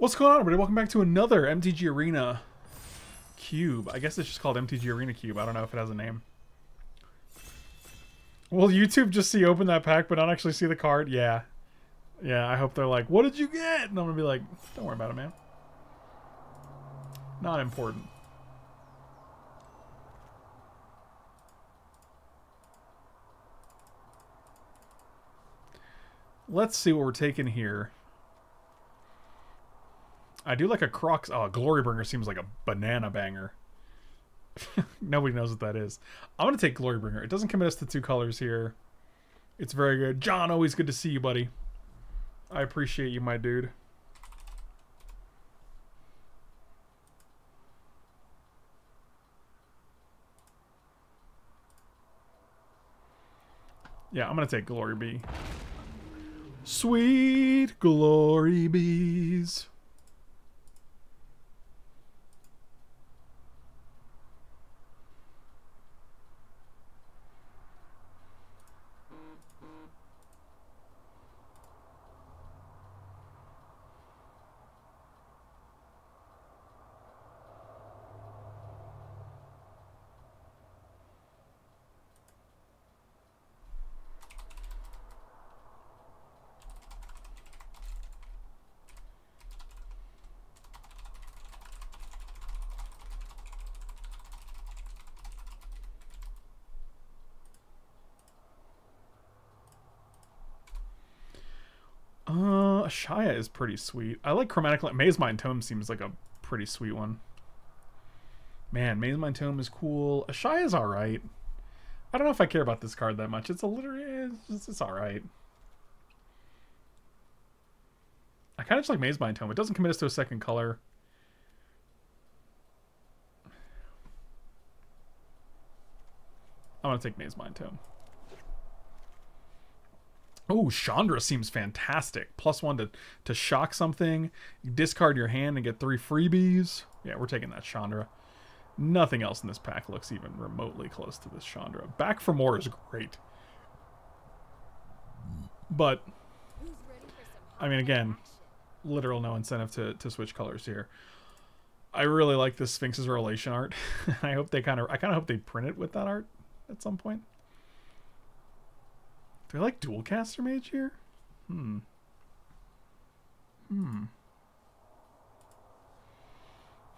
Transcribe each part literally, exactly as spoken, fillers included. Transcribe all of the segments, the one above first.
What's going on, everybody? Welcome back to another M T G Arena Cube. I guess it's just called M T G Arena Cube. I don't know if it has a name. Will YouTube just see open that pack but not actually see the card? Yeah. Yeah, I hope they're like, what did you get? And I'm going to be like, don't worry about it, man. Not important. Let's see what we're taking here. I do like a Crocs. Oh, Glorybringer seems like a banana banger. Nobody knows what that is. I'm going to take Glorybringer. It doesn't commit us to two colors here. It's very good. John, always good to see you, buddy. I appreciate you, my dude. Yeah, I'm going to take Glory Bee. Sweet Glory Bees. Uh, Ashaya is pretty sweet. I like Chromatic Light. Maze Mind Tome seems like a pretty sweet one. Man, Maze Mind Tome is cool. Ashaya is alright. I don't know if I care about this card that much. It's a literally... It's, it's alright. I kind of just like Maze Mind Tome. It doesn't commit us to a second color. I'm going to take Maze Mind Tome. Oh, Chandra seems fantastic. Plus one to, to shock something. You discard your hand and get three freebies. Yeah, we're taking that Chandra. Nothing else in this pack looks even remotely close to this Chandra. Back for More is great. But, I mean, again, literal no incentive to, to switch colors here. I really like this Sphinx's Revelation art. I hope they kind of, I kind of hope they print it with that art at some point. Do I like dual caster mage here? Hmm. Hmm.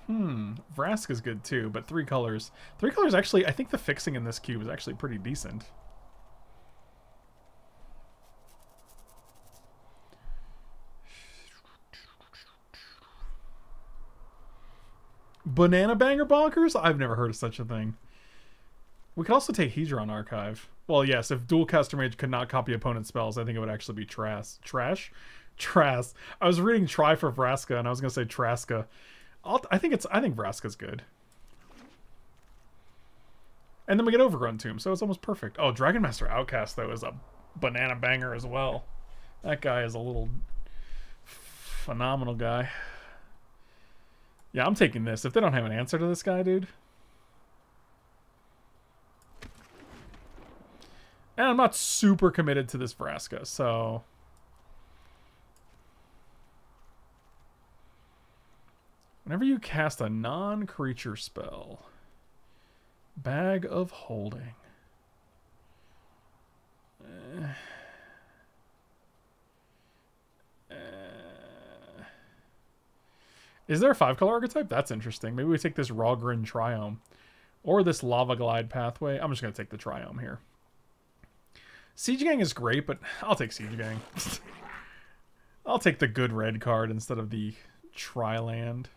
Hmm. Vrask is good too, but three colors. Three colors actually, I think the fixing in this cube is actually pretty decent. Banana banger bonkers? I've never heard of such a thing. We could also take Hedron Archive. Well, yes, if Dual Caster Mage could not copy opponent spells, I think it would actually be trash. Trash? Trash. I was reading Try for Vraska, and I was going to say Traska. I'll, I think it's. I think Vraska's good. And then we get Overgrown Tomb, so it's almost perfect. Oh, Dragon Master Outcast, though, is a banana banger as well. That guy is a little phenomenal guy. Yeah, I'm taking this. If they don't have an answer to this guy, dude... And I'm not super committed to this Vraska, so... Whenever you cast a non-creature spell... Bag of Holding. Uh, uh, is there a five-color archetype? That's interesting. Maybe we take this Rawgrin Triome. Or this Lava Glide Pathway. I'm just going to take the Triome here. Siege Gang is great, but I'll take Siege Gang. I'll take the good red card instead of the Tri-Land.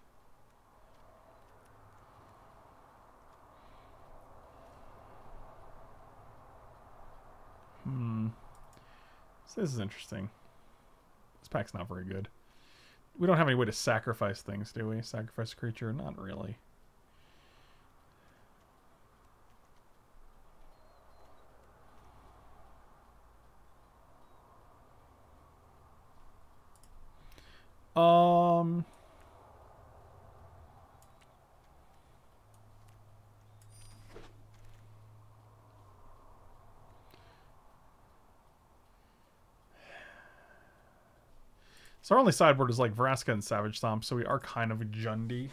Hmm. So this is interesting. This pack's not very good. We don't have any way to sacrifice things, do we? Sacrifice a creature? Not really. Um, So our only sideboard is like Vraska and Savage Stomp, so we are kind of Jundi.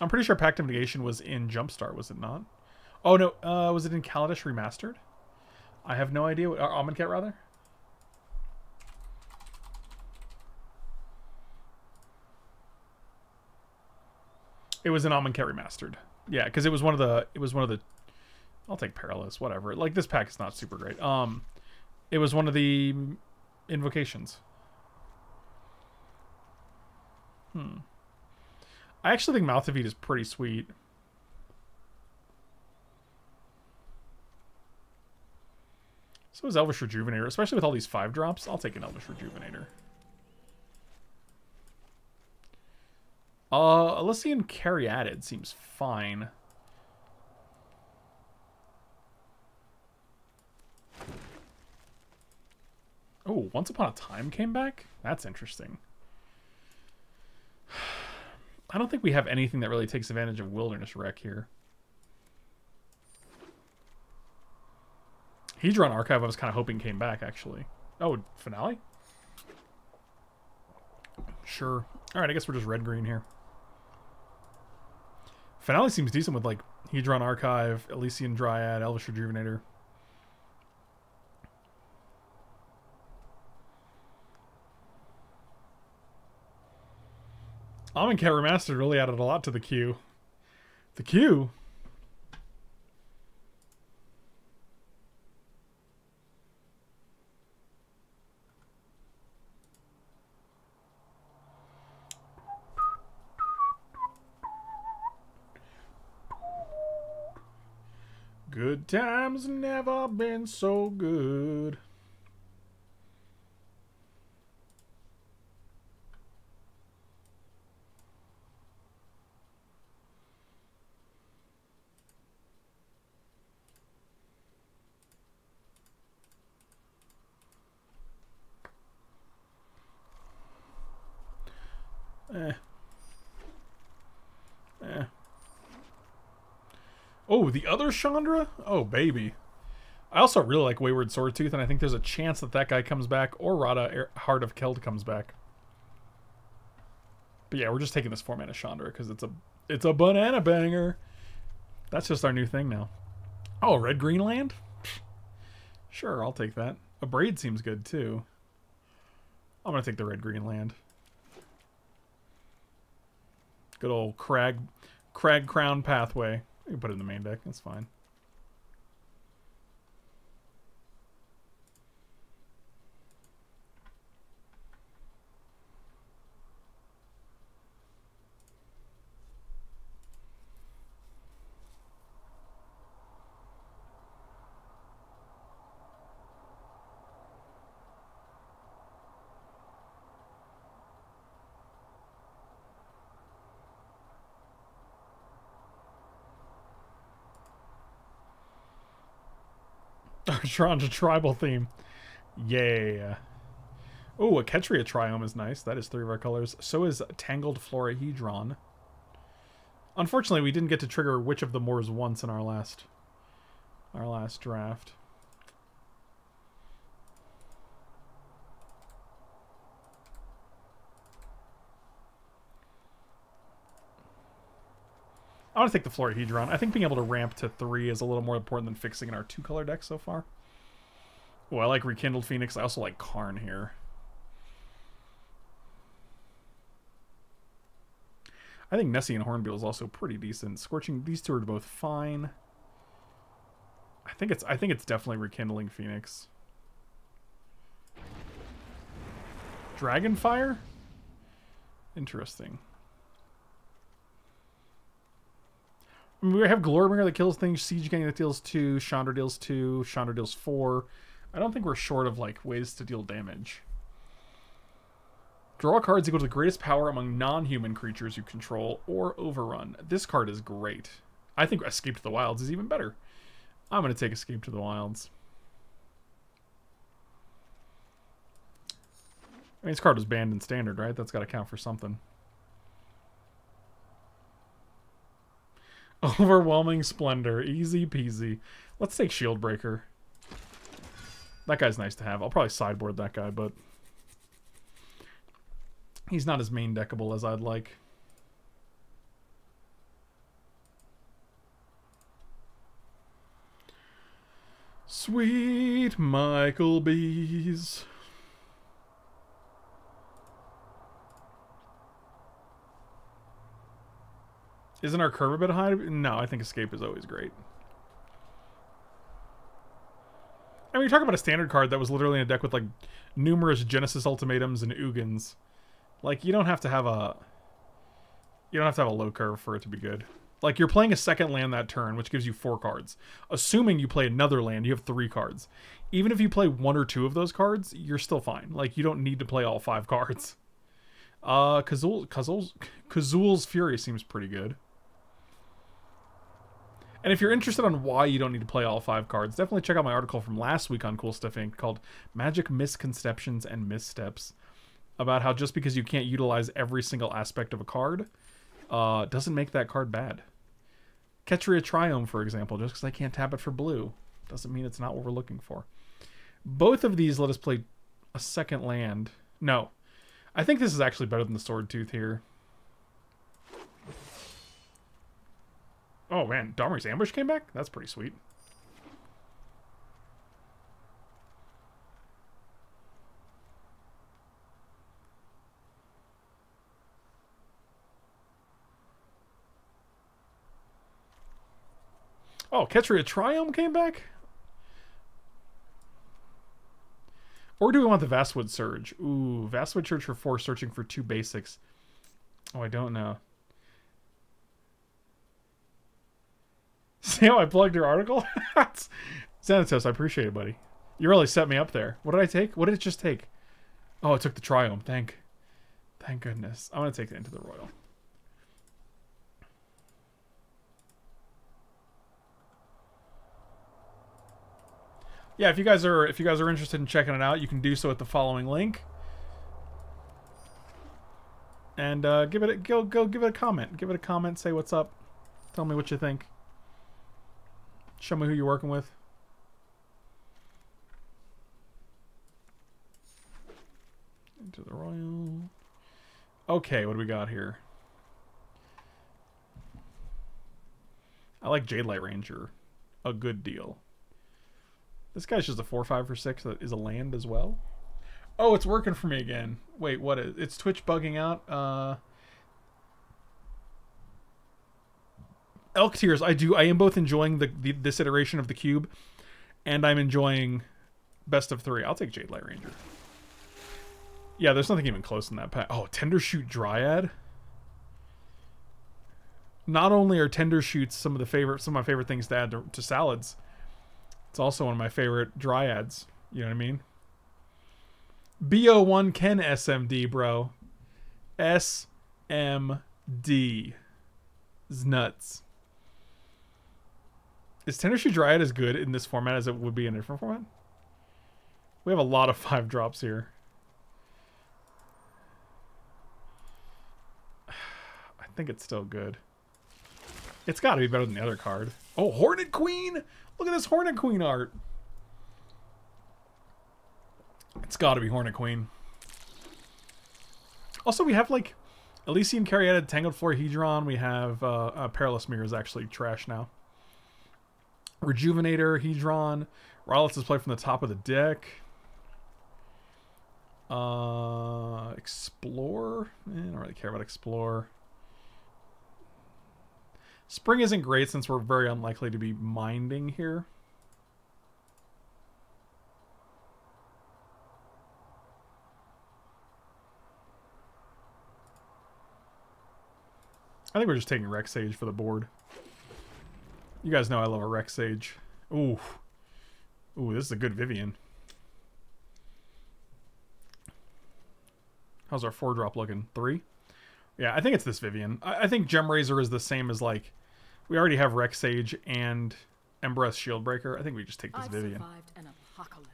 I'm pretty sure Pact of Negation was in Jumpstart, was it not? Oh no, uh, was it in Kaladesh Remastered? I have no idea. What, uh, Amonkhet rather? It was an Amonkhet Remastered. Yeah, because it was one of the. It was one of the. I'll take Perilous, whatever. Like this pack is not super great. Um, it was one of the invocations. Hmm. I actually think Mouth of Eat is pretty sweet. So is Elvish Rejuvenator, especially with all these five drops. I'll take an Elvish Rejuvenator. Uh, Elysian Caryatid seems fine. Oh, Once Upon a Time came back? That's interesting. I don't think we have anything that really takes advantage of Wilderness Wreck here. Hedron Archive I was kind of hoping came back, actually. Oh, Finale? Sure. Alright, I guess we're just red-green here. Finale seems decent with, like, Hedron Archive, Elysian Dryad, Elvish Rejuvenator. Amonkhet Remastered really added a lot to the queue. The queue? Good times never been so good. Eh. Eh. Oh, the other Chandra? Oh, baby. I also really like Wayward Swordtooth, and I think there's a chance that that guy comes back, or Rada Heart of Keld comes back. But yeah, we're just taking this four-mana Chandra, because it's a, it's a banana banger. That's just our new thing now. Oh, Red Greenland? Sure, I'll take that. A Braid seems good, too. I'm going to take the Red Greenland. Good old Crag, Crag Crown Pathway. We can put it in the main deck. That's fine. Archandra tribal theme. Yeah. Oh, a Ketria Triome is nice. That is three of our colors. So is Tangled Florahedron. Unfortunately, we didn't get to trigger Witch of the Moors once in our last our last draft. I want to take the Florahedron. I think being able to ramp to three is a little more important than fixing in our two-color deck so far. Oh, I like Rekindled Phoenix. I also like Karn here. I think Nessie and Hornbeal is also pretty decent. Scorching, these two are both fine. I think it's I think it's definitely Rekindling Phoenix. Dragonfire? Interesting. We have Glorybringer that kills things, Siege Gang that deals two, Chandra deals two, Chandra deals four. I don't think we're short of like ways to deal damage. Draw cards equal to the greatest power among non-human creatures you control or overrun. This card is great. I think Escape to the Wilds is even better. I'm going to take Escape to the Wilds. I mean, this card was banned in Standard, right? That's got to count for something. Overwhelming Splendor. Easy peasy. Let's take Shieldbreaker. That guy's nice to have. I'll probably sideboard that guy, but he's not as main deckable as I'd like. Sweet Michael B's. Isn't our curve a bit high? No, I think escape is always great. I mean, you're talking about a standard card that was literally in a deck with, like, numerous Genesis Ultimatums and Ugins. Like, you don't have to have a... You don't have to have a low curve for it to be good. Like, you're playing a second land that turn, which gives you four cards. Assuming you play another land, you have three cards. Even if you play one or two of those cards, you're still fine. Like, you don't need to play all five cards. Uh, Kazul, Kazul's, Kazul's Fury seems pretty good. And if you're interested on why you don't need to play all five cards, definitely check out my article from last week on Cool Stuff Incorporated called Magic Misconceptions and Missteps, about how just because you can't utilize every single aspect of a card uh, doesn't make that card bad. Ketria Triome, for example, just because I can't tap it for blue doesn't mean it's not what we're looking for. Both of these let us play a second land. No. I think this is actually better than the Sword Tooth here. Oh man, Domri's Ambush came back? That's pretty sweet. Oh, Ketria Triome came back? Or do we want the Vastwood Surge? Ooh, Vastwood Surge for four, searching for two basics. Oh, I don't know. See how I plugged your article? Xanatos, I appreciate it, buddy. You really set me up there. What did I take? What did it just take? Oh, it took the Triome. Thank, thank goodness. I'm going to take it into the Royal. Yeah, if you guys are if you guys are interested in checking it out, you can do so at the following link. And uh, give it a, go go give it a comment, give it a comment, say what's up, tell me what you think, show me who you're working with. Into the Royal. Okay, what do we got here? I like Jade Light Ranger a good deal. This guy's just a four, five, or six that is a land as well. Oh, it's working for me again. Wait, what is... It's Twitch bugging out. Uh, Elk Tears, I do... I am both enjoying the, the this iteration of the cube, and I'm enjoying best of three. I'll take Jade Light Ranger. Yeah, there's nothing even close in that pack. Oh, Tendershoot Dryad? Not only are Tendershoots some of the favorite, some of my favorite things to add to, to salads... It's also one of my favorite dryads. You know what I mean? B O one Ken S M D, bro. S M D. It's nuts. Is Tendershoot Dryad as good in this format as it would be in a different format? We have a lot of five drops here. I think it's still good. It's got to be better than the other card. Oh, Hornet Queen! Look at this Hornet Queen art. It's got to be Hornet Queen. Also, we have, like, Elysium Caryatid, Tangled Floorhedron. We have uh, uh, Perilous Mirror is actually trash now. Rejuvenator, Hedron. Rylot's is played from the top of the deck. Uh, Explore? Eh, I don't really care about Explore. Spring isn't great since we're very unlikely to be minding here. I think we're just taking Rex Sage for the board. You guys know I love a Rex Sage. Ooh. Ooh, this is a good Vivian. How's our four drop looking? Three? Yeah, I think it's this Vivian. I, I think Gemraiser is the same as, like, we already have Rex Sage and Embreth's Shieldbreaker. I think we just take this I've Vivian.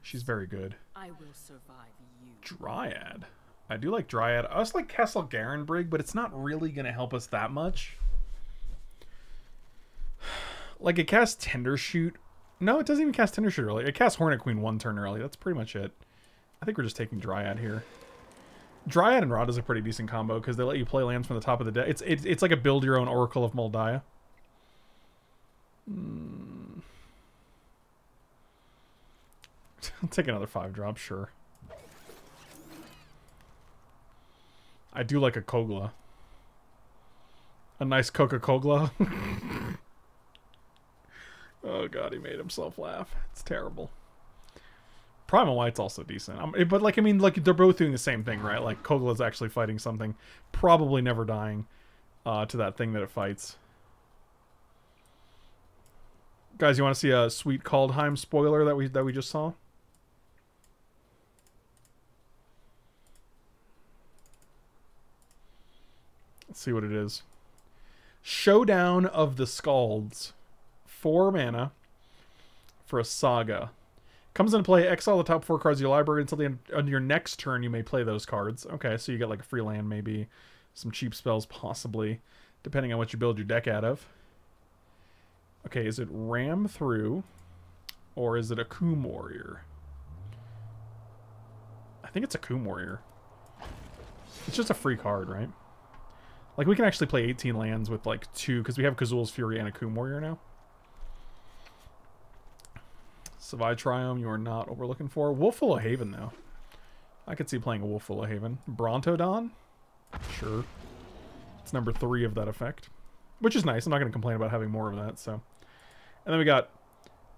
She's very good. I will survive you. Dryad. I do like Dryad. I also like Castle Garenbrig, but it's not really going to help us that much. Like, it casts Tendershoot No, it doesn't even cast Tender Shoot early. It casts Hornet Queen one turn early. That's pretty much it. I think we're just taking Dryad here. Dryad and Rod is a pretty decent combo because they let you play lands from the top of the deck. It's, it's, it's like a build your own Oracle of Moldiah. Mm. I'll take another five drop, sure. I do like a Kogla. A nice Coca-Kogla. Oh god, he made himself laugh. It's terrible. Primal White's also decent. Um, but, like, I mean, like, they're both doing the same thing, right? Like, Kogla's actually fighting something. Probably never dying uh, to that thing that it fights. Guys, you want to see a sweet Kaldheim spoiler that we, that we just saw? Let's see what it is. Showdown of the Scalds. Four mana for a Saga. Comes into play, exile the top four cards of your library until the end of your next turn. You may play those cards. Okay, so you get like a free land, maybe some cheap spells, possibly, depending on what you build your deck out of. Okay, is it Ram Through, or is it a Coom Warrior? I think it's a Coom Warrior. It's just a free card, right? Like, we can actually play eighteen lands with like two, because we have Kazul's Fury and a Coom Warrior now. Savai Triome, you are not what we're looking for. Wolffula Haven, though. I could see playing a Wolffula Haven. Brontodon? Sure. It's number three of that effect. Which is nice. I'm not going to complain about having more of that, so. And then we got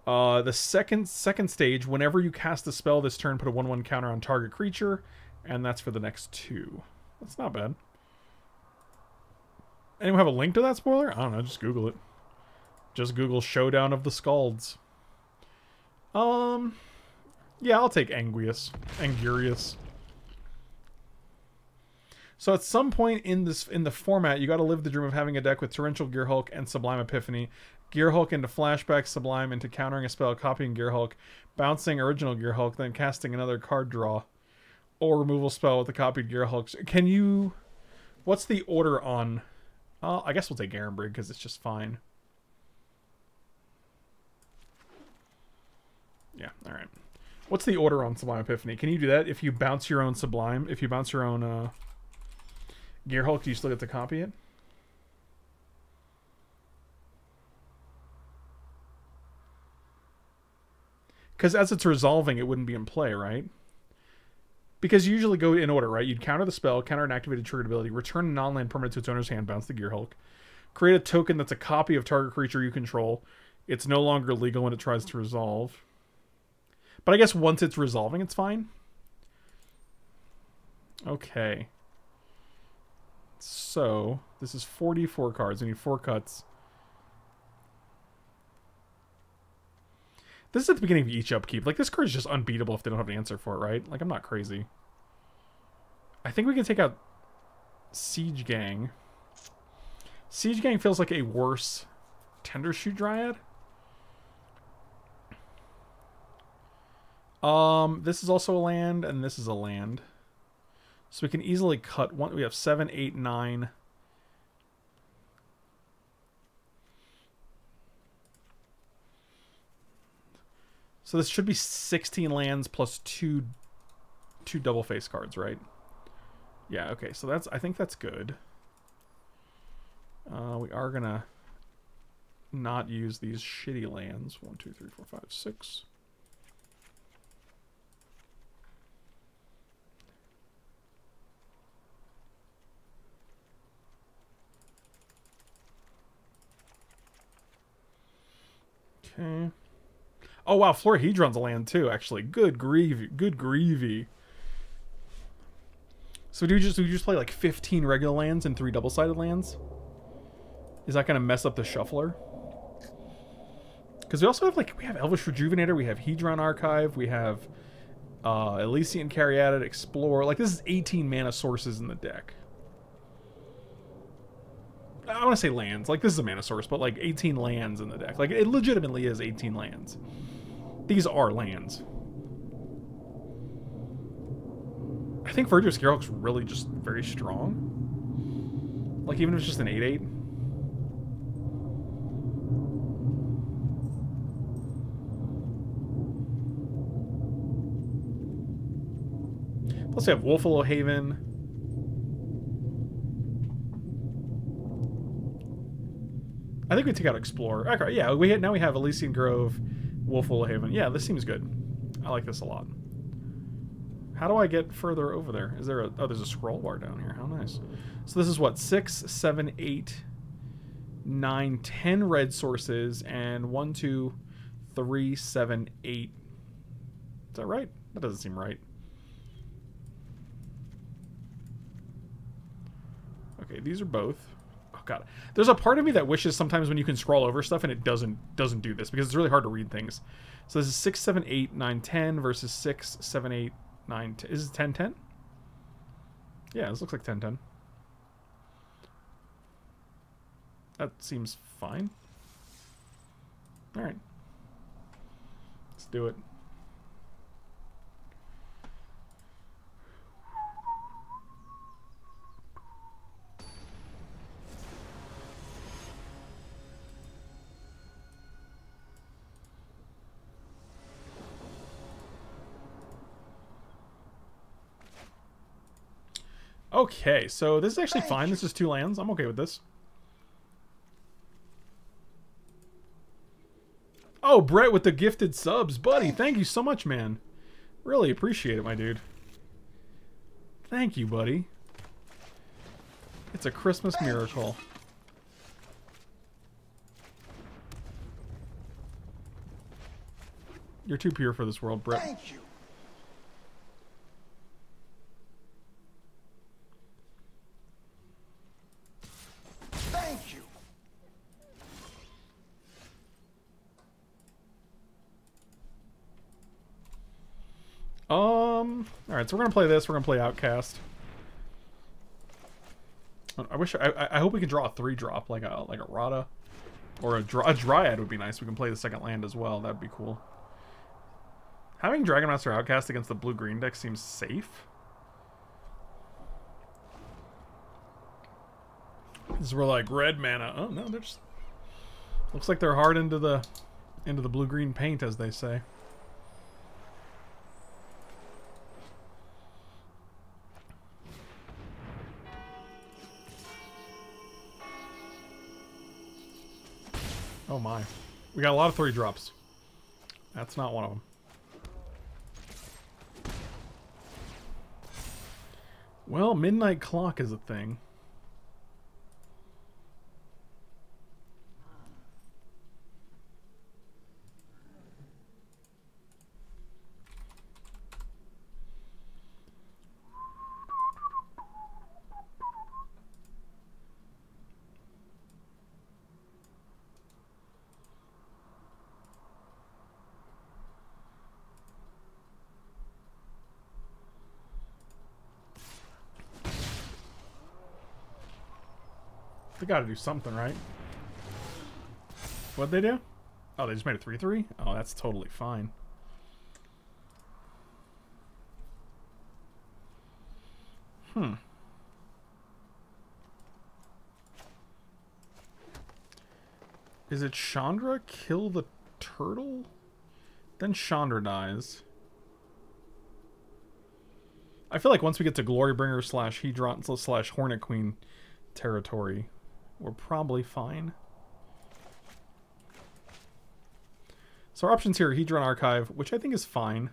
uh, the second second stage. Whenever you cast a spell this turn, put a one one counter on target creature. And that's for the next two. That's not bad. Anyone have a link to that spoiler? I don't know. Just Google it. Just Google Showdown of the Scalds. Um, yeah, I'll take Anguirus. Anguirus. So at some point in this in the format, you got to live the dream of having a deck with Torrential Gearhulk and Sublime Epiphany. Gearhulk into flashback, Sublime into countering a spell, copying Gearhulk, bouncing original Gearhulk, then casting another card draw, or removal spell with the copied Gearhulk. Can you? What's the order on? Uh, I guess we'll take Garrumbrigg because it's just fine. Yeah, alright. What's the order on Sublime Epiphany? Can you do that? If you bounce your own Sublime, if you bounce your own uh, Gearhulk, do you still get to copy it? Because as it's resolving, it wouldn't be in play, right? Because you usually go in order, right? You'd counter the spell, counter an activated triggered ability, return a non-land permanent to its owner's hand, bounce the Gearhulk, create a token that's a copy of target creature you control. It's no longer legal when it tries to resolve. But I guess once it's resolving, it's fine. Okay. So, this is forty-four cards. We need four cuts. This is at the beginning of each upkeep. Like, this card is just unbeatable if they don't have an answer for it, right? Like, I'm not crazy. I think we can take out Siege Gang. Siege Gang feels like a worse Tender Shoe Dryad. Um, this is also a land, and this is a land. So we can easily cut one. We have seven, eight, nine. So this should be sixteen lands plus two, two double face cards, right? Yeah, okay. So that's, I think that's good. Uh, we are going to not use these shitty lands. One, two, three, four, five, six. Okay. Oh wow, Florihedron's a land too, actually. Good grievy, good grievy. So do we just do we just play like fifteen regular lands and three double-sided lands? Is that gonna mess up the shuffler? Because we also have like we have Elvish Rejuvenator, we have Hedron Archive, we have uh, Elysian Caryatid, Explore. Like this is eighteen mana sources in the deck. I want to say lands. Like, this is a mana source, but, like, eighteen lands in the deck. Like, it legitimately is eighteen lands. These are lands. I think Virtuous Gearhulk's really just very strong. Like, even if it's just an eight eight. Plus we have Wolfalo Haven. I think we take out Explorer. Okay, yeah, we hit, now we have Elysian Grove, Wolfalo Haven. Yeah, this seems good. I like this a lot. How do I get further over there? Is there a... Oh, there's a scroll bar down here. How nice. So this is what? Six, seven, eight, nine, ten red sources, and one, two, three, seven, eight. Is that right? That doesn't seem right. Okay, these are both. Oh, God. There's a part of me that wishes sometimes when you can scroll over stuff and it doesn't doesn't do this, because it's really hard to read things. So this is six, seven, eight, nine, ten versus six, seven, eight, nine, ten. Is it ten, ten? Yeah, this looks like ten, ten. That seems fine. All right. Let's do it. Okay, so this is actually fine. This is two lands. I'm okay with this. Oh, Brett with the gifted subs. Buddy, thank you so much, man. Really appreciate it, my dude. Thank you, buddy. It's a Christmas miracle. You're too pure for this world, Brett. Thank you. Um, alright, so we're gonna play this, we're gonna play Outcast. I wish, I, I hope we can draw a three drop, like a, like a Rada. Or a, dry, a Dryad would be nice, we can play the second land as well, that'd be cool. Having Dragon Master Outcast against the blue-green deck seems safe. Because we're like, red mana, oh no, they're just... Looks like they're hard into the, into the blue-green paint, as they say. Oh my. We got a lot of three drops. That's not one of them. Well, Midnight Clock is a thing. They gotta do something, right? What'd they do? Oh, they just made a three three? Oh, that's totally fine. Hmm. Is it Chandra kill the turtle? Then Chandra dies. I feel like once we get to Glorybringer slash Hedron slash Hornet Queen territory, we're probably fine. So our options here are Hedron Archive, which I think is fine.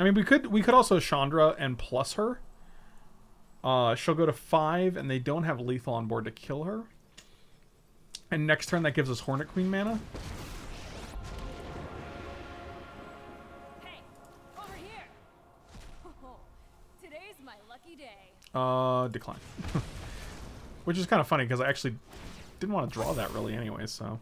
I mean, we could we could also Chandra and plus her. Uh, she'll go to five, and they don't have lethal on board to kill her. And next turn, that gives us Hornet Queen mana. Uh, decline. Which is kind of funny because I actually didn't want to draw that really anyway, so.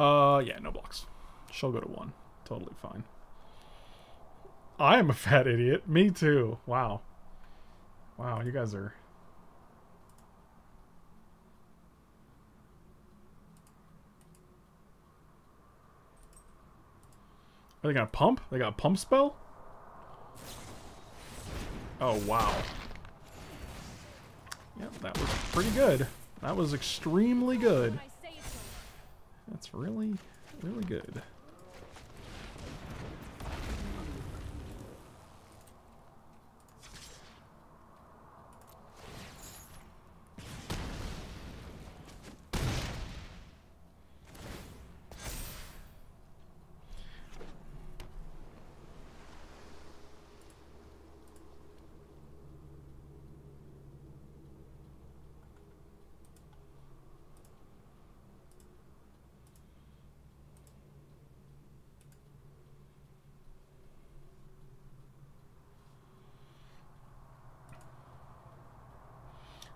Uh, yeah, no blocks. She'll go to one. Totally fine. I am a fat idiot. Me too. Wow. Wow, you guys are... Are they gonna pump? They got a pump spell? Oh, wow. Yep, that was pretty good. That was extremely good. That's really, really good.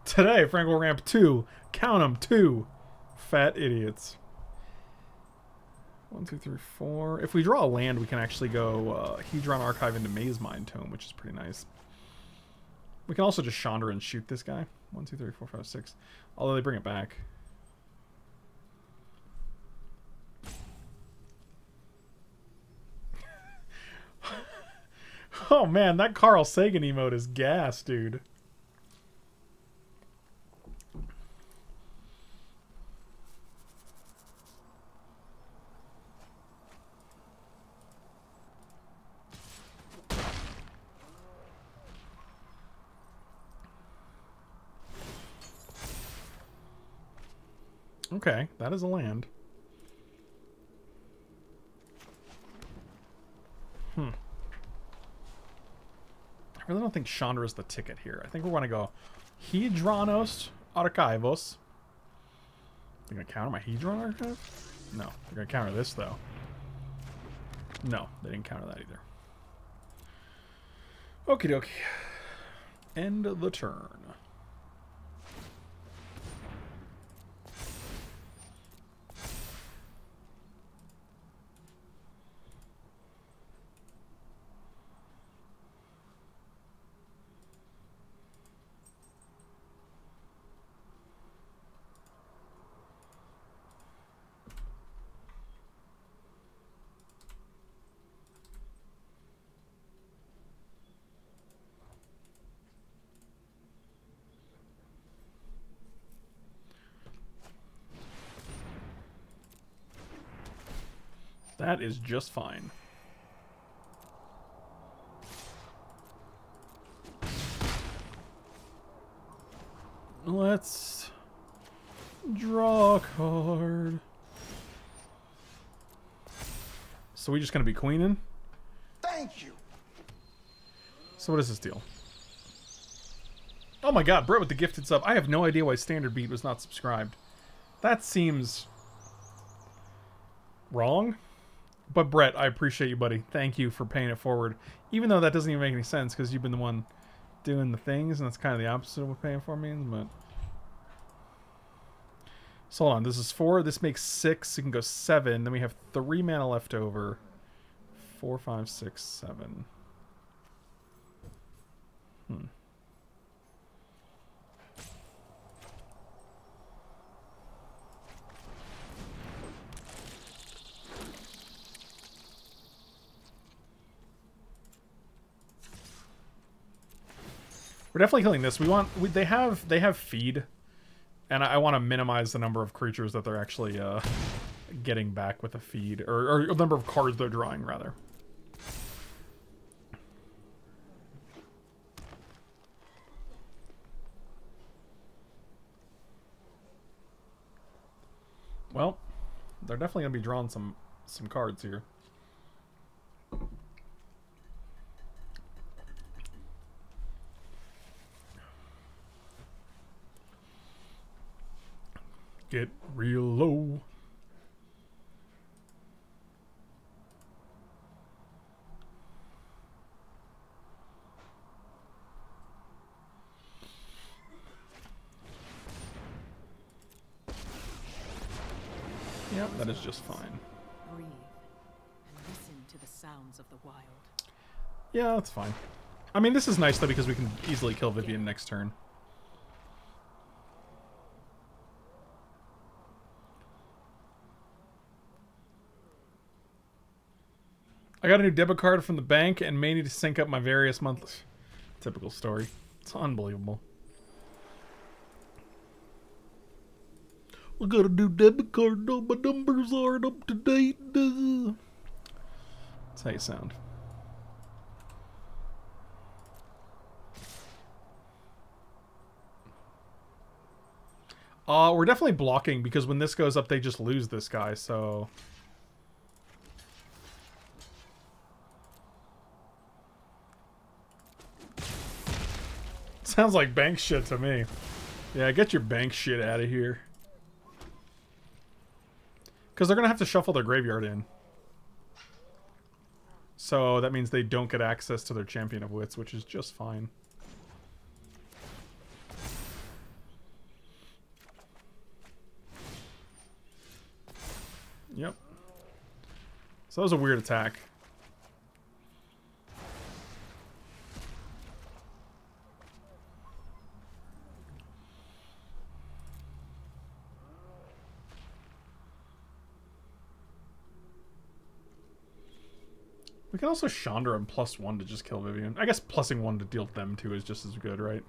Today, Frank will ramp two. Count them, two. Fat idiots. One, two, three, four. If we draw a land, we can actually go uh, Hedron Archive into Maze Mine Tome, which is pretty nice. We can also just Chandra and shoot this guy. One, two, three, four, five, six. Although they bring it back. Oh man, that Carl Sagan emote is gas, dude. Okay, that is a land. Hmm. I really don't think Chandra is the ticket here. I think we're going to go Hedronos Archivos. They're going to counter my Hedron Archive? No, they're going to counter this, though. No, they didn't counter that either. Okie dokie. End of the turn. That is just fine. Let's draw a card. So we just gonna be queening? Thank you. So what is this deal? Oh my god, Brett with the gifted sub. I have no idea why Standard Beat was not subscribed. That seems wrong. But Brett, I appreciate you, buddy. Thank you for paying it forward. Even though that doesn't even make any sense because you've been the one doing the things, and that's kind of the opposite of what paying for means, but... So hold on. This is four. This makes six. It can go seven. Then we have three mana left over. Four, five, six, seven. Hmm. We're definitely killing this. We want we, they have they have feed, and I, I want to minimize the number of creatures that they're actually uh, getting back with a feed, or, or the number of cards they're drawing rather. Well, they're definitely gonna be drawing some some cards here. Get real low. Yeah, Yeah, that is just fine. Breathe and listen to the sounds of the wild. Yeah, that's fine. I mean, this is nice though because we can easily kill Vivian next turn. I got a new debit card from the bank and may need to sync up my various monthly... Typical story. It's unbelievable. I got a new debit card, now my numbers aren't up to date. That's how you sound. Uh, we're definitely blocking because when this goes up, they just lose this guy, so... Sounds like bank shit to me. Yeah, get your bank shit out of here. Because they're going to have to shuffle their graveyard in. So that means they don't get access to their Champion of Wits, which is just fine. Yep. So that was a weird attack. We can also Chandra and plus one to just kill Vivian. I guess plusing one to deal them two is just as good, right?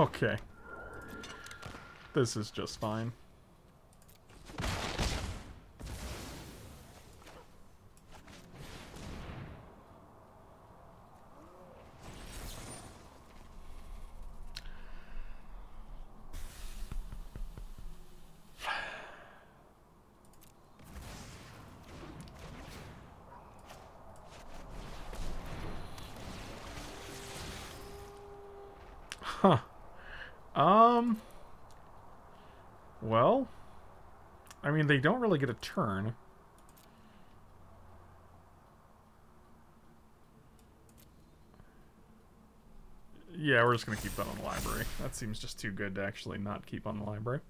Okay. This is just fine. Huh. Um. Well. I mean, they don't really get a turn. Yeah, we're just going to keep that on the library. That seems just too good to actually not keep on the library.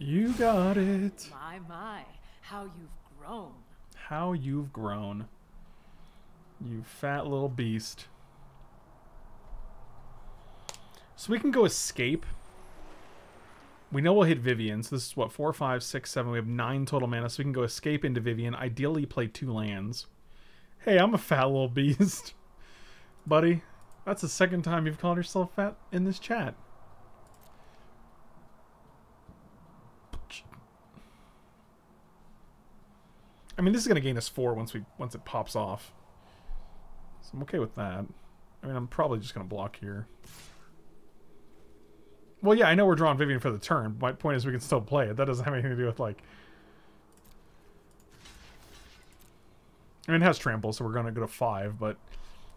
You got it. My, my. How you've grown. How you've grown. You fat little beast. So we can go escape. We know we'll hit Vivian. So this is what, four, five, six, seven. We have nine total mana. So we can go escape into Vivian. Ideally play two lands. Hey, I'm a fat little beast. Buddy, that's the second time you've called yourself fat in this chat. I mean, this is going to gain us four once we once it pops off. So I'm okay with that. I mean, I'm probably just going to block here. Well, yeah, I know we're drawing Vivian for the turn. My point is we can still play it. That doesn't have anything to do with, like... I mean, it has trample, so we're going to go to five, but...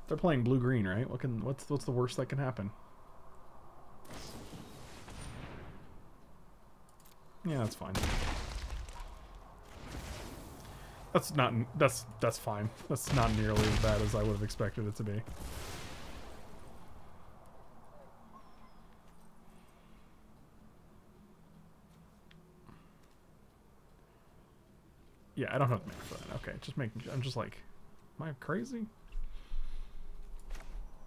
They're playing blue-green, right? What can, what's, what's the worst that can happen? Yeah, that's fine. That's not, that's, that's fine. That's not nearly as bad as I would have expected it to be. Yeah, I don't have to make for that. Okay, just making, I'm just like, am I crazy?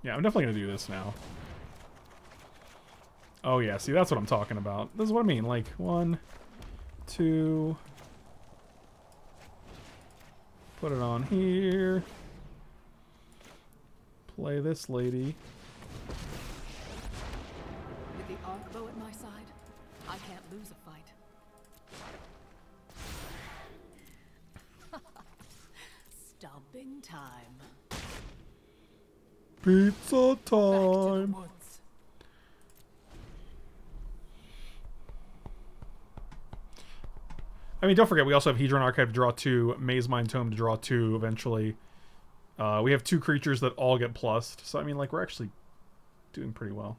Yeah, I'm definitely going to do this now. Oh yeah, see, that's what I'm talking about. This is what I mean, like, one, two... Put it on here. Play this lady. With the arcbow at my side, I can't lose a fight. Stump. Shopping time. Pizza time. I mean, don't forget, we also have Hedron Archive to draw two, Maze Mine Tome to draw two eventually. Uh, we have two creatures that all get plussed. So, I mean, like, we're actually doing pretty well.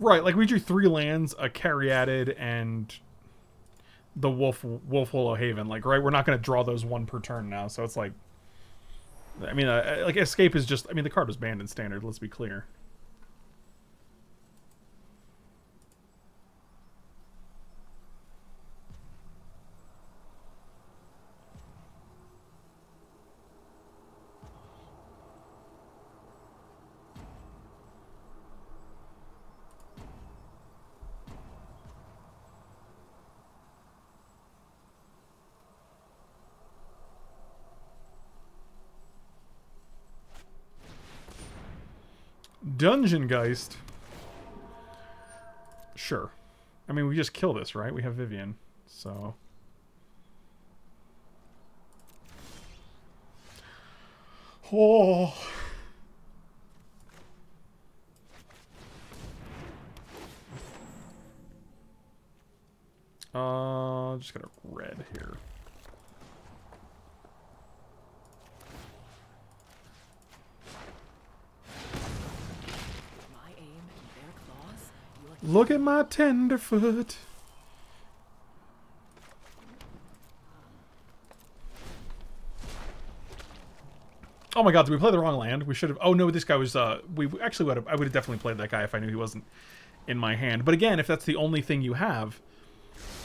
Right, like we drew three lands, a Caryatid, and the Wolf Wolf Hollow Haven. Like, right, we're not going to draw those one per turn now. So it's like, I mean, uh, like Escape is just. I mean, the card was banned in Standard. Let's be clear. Dungeon Geist. Sure. I mean, we just kill this, right? We have Vivian, so. Oh. Uh, just got a red here. Look at my tenderfoot. Oh my god, did we play the wrong land? We should have... Oh no, this guy was... Uh, we actually would have... I would have definitely played that guy if I knew he wasn't in my hand. But again, if that's the only thing you have,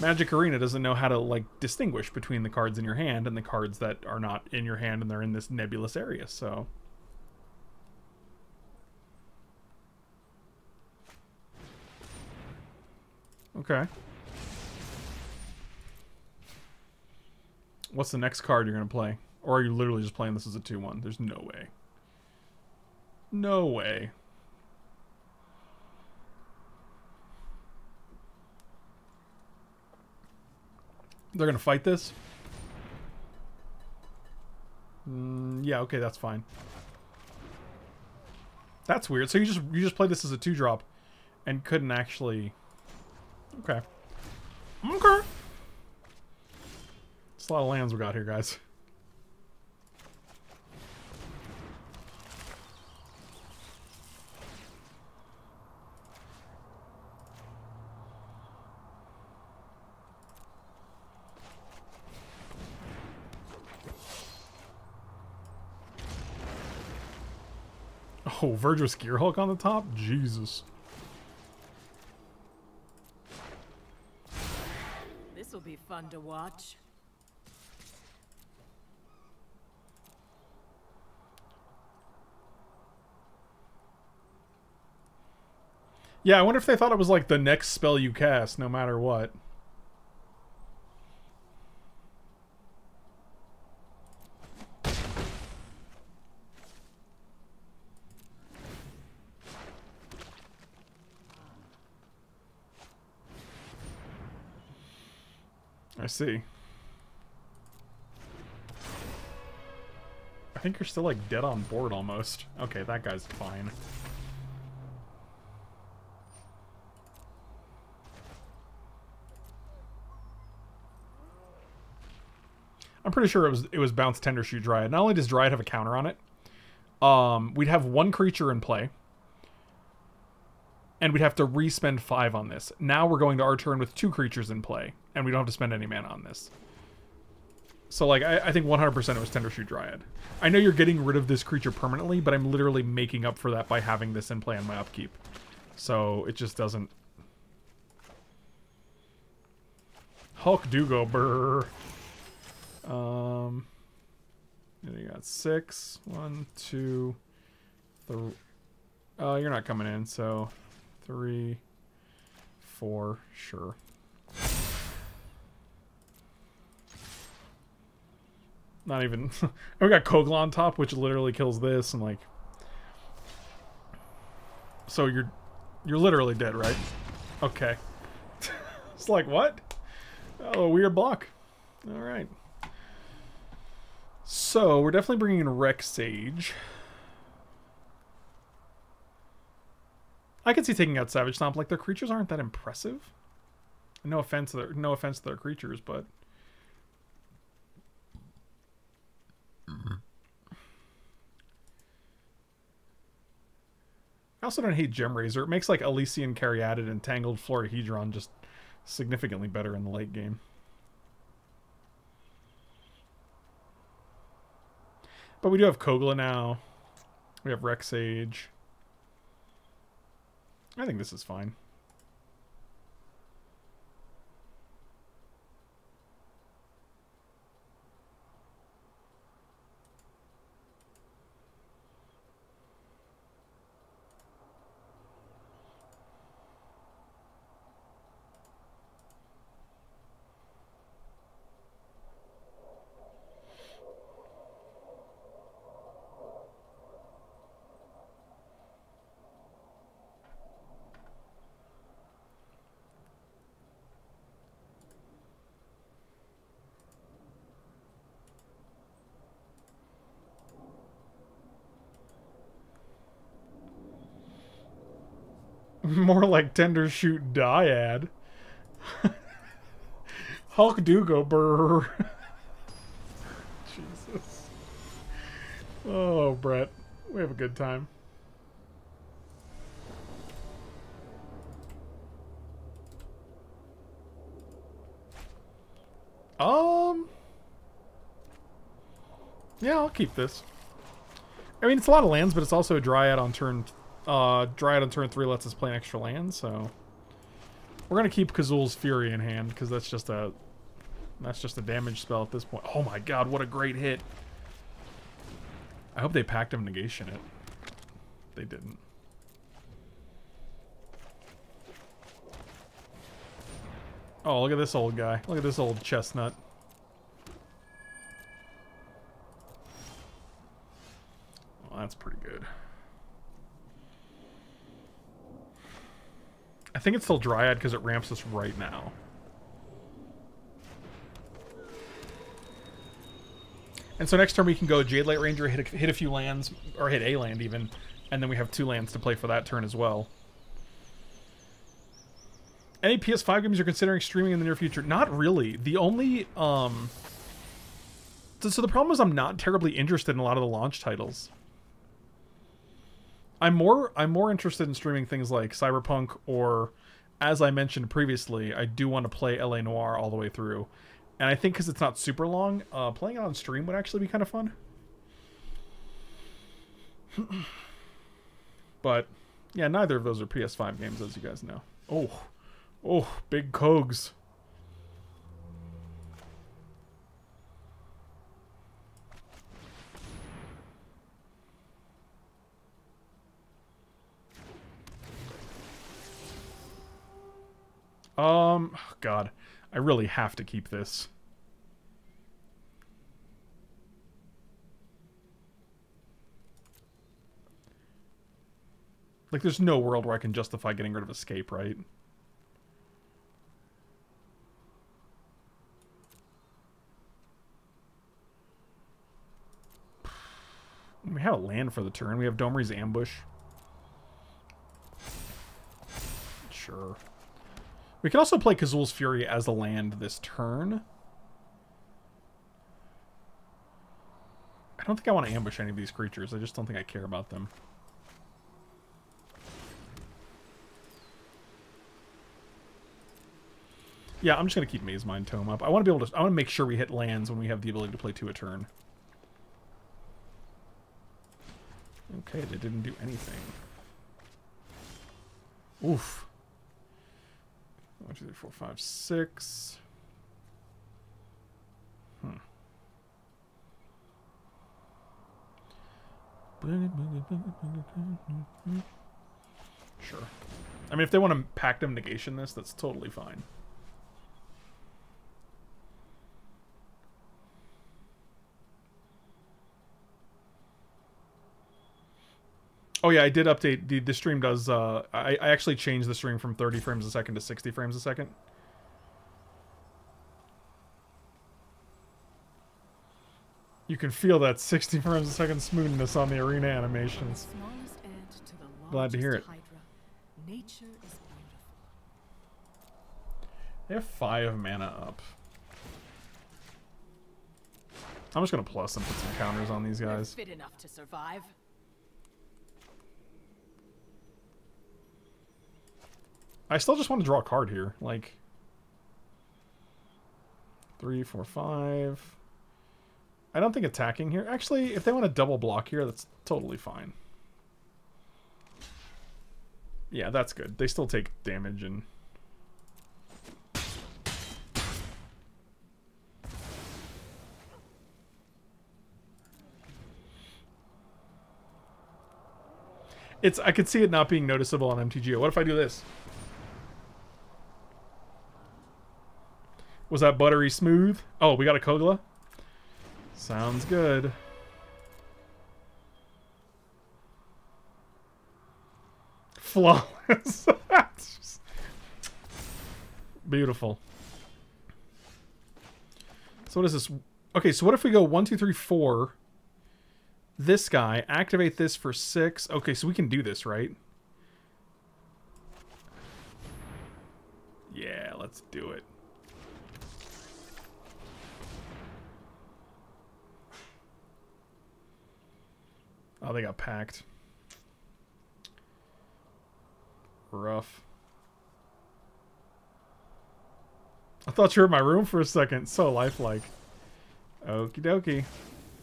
Magic Arena doesn't know how to, like, distinguish between the cards in your hand and the cards that are not in your hand and they're in this nebulous area, so... Okay. What's the next card you're going to play? Or are you literally just playing this as a two one? There's no way. No way. They're going to fight this? Mm, yeah, okay, that's fine. That's weird. So you just you just played this as a two drop and couldn't actually... Okay. Okay. It's a lot of lands we got here, guys. Oh, Verdra's Gearhulk on the top? Jesus. Be fun to watch. Yeah, I wonder if they thought it was like the next spell you cast, no matter what. I see. I think you're still like dead on board almost. Okay, that guy's fine. I'm pretty sure it was it was bounce Tender Shoot Dryad. Not only does Dryad have a counter on it, um, we'd have one creature in play. And we'd have to re-spend five on this. Now we're going to our turn with two creatures in play. And we don't have to spend any mana on this. So, like, I, I think one hundred percent it was Tender Shoot Dryad. I know you're getting rid of this creature permanently, but I'm literally making up for that by having this in play on my upkeep. So, it just doesn't... Hulk do go brrr. Um, and you got six. One, two, three. Uh, you're not coming in, so... Three, for sure. Not even... We got Kogla on top, which literally kills this, and like... So you're... You're literally dead, right? Okay. It's like, what? Oh, a weird block. Alright. So, we're definitely bringing in Rexage. I could see taking out Savage Stomp. Like, their creatures aren't that impressive. No offense to their, no offense to their creatures, but... I also don't hate Gem Razor. It makes like Elysian Caryatid and Tangled Florihedron just significantly better in the late game. But we do have Kogla now. We have Rexage. I think this is fine. More like Tender Shoot Dyad. Hulk Dugo Burr. Jesus. Oh, Brett. We have a good time. Um. Yeah, I'll keep this. I mean, it's a lot of lands, but it's also a Dryad on turn... Uh, Dryad on turn three lets us play an extra land, so we're gonna keep Kazul's Fury in hand because that's just a that's just a damage spell at this point. Oh my God, what a great hit! I hope they packed him negation it. They didn't. Oh, look at this old guy! Look at this old chestnut. Well, that's pretty good. I think it's still Dryad because it ramps us right now. And so next turn we can go Jade Light Ranger, hit a, hit a few lands, or hit a land even, and then we have two lands to play for that turn as well. Any P S five games you're considering streaming in the near future? Not really. The only... Um, so the problem is I'm not terribly interested in a lot of the launch titles. I'm more I'm more interested in streaming things like Cyberpunk, or, as I mentioned previously, I do want to play L A Noire all the way through. And I think because it's not super long, uh, playing it on stream would actually be kind of fun. But, yeah, neither of those are P S five games, as you guys know. Oh, oh, big Kogs. Um, oh God, I really have to keep this. Like, there's no world where I can justify getting rid of Escape, right? We have a land for the turn. We have Domri's Ambush. Sure. We can also play Kazul's Fury as a land this turn. I don't think I want to ambush any of these creatures. I just don't think I care about them. Yeah, I'm just going to keep Maze Mind Tome up. I want to be able to... I want to make sure we hit lands when we have the ability to play two a turn. Okay, they didn't do anything. Oof. One, two, three, four, five, six. Hmm. Sure. I mean, if they want to Pact of Negation this, that's totally fine. Oh yeah, I did update. The, the stream does... Uh, I, I actually changed the stream from thirty frames a second to sixty frames a second. You can feel that sixty frames a second smoothness on the arena animations. Glad to hear it. Nature is beautiful. They have five mana up. I'm just gonna plus and put some counters on these guys. They're fit enough to survive. I still just want to draw a card here. Like three, four, five. I don't think attacking here. Actually, if they want to double block here, that's totally fine. Yeah, that's good. They still take damage and... It's... I could see it not being noticeable on M T G O. What if I do this? Was that buttery smooth? Oh, we got a Kogla? Sounds good. Flawless. Just... Beautiful. So what is this? Okay, so what if we go one, two, three, four? This guy, activate this for six. Okay, so we can do this, right? Yeah, let's do it. Oh, they got packed. Rough. I thought you were in my room for a second. So lifelike. Okie dokie.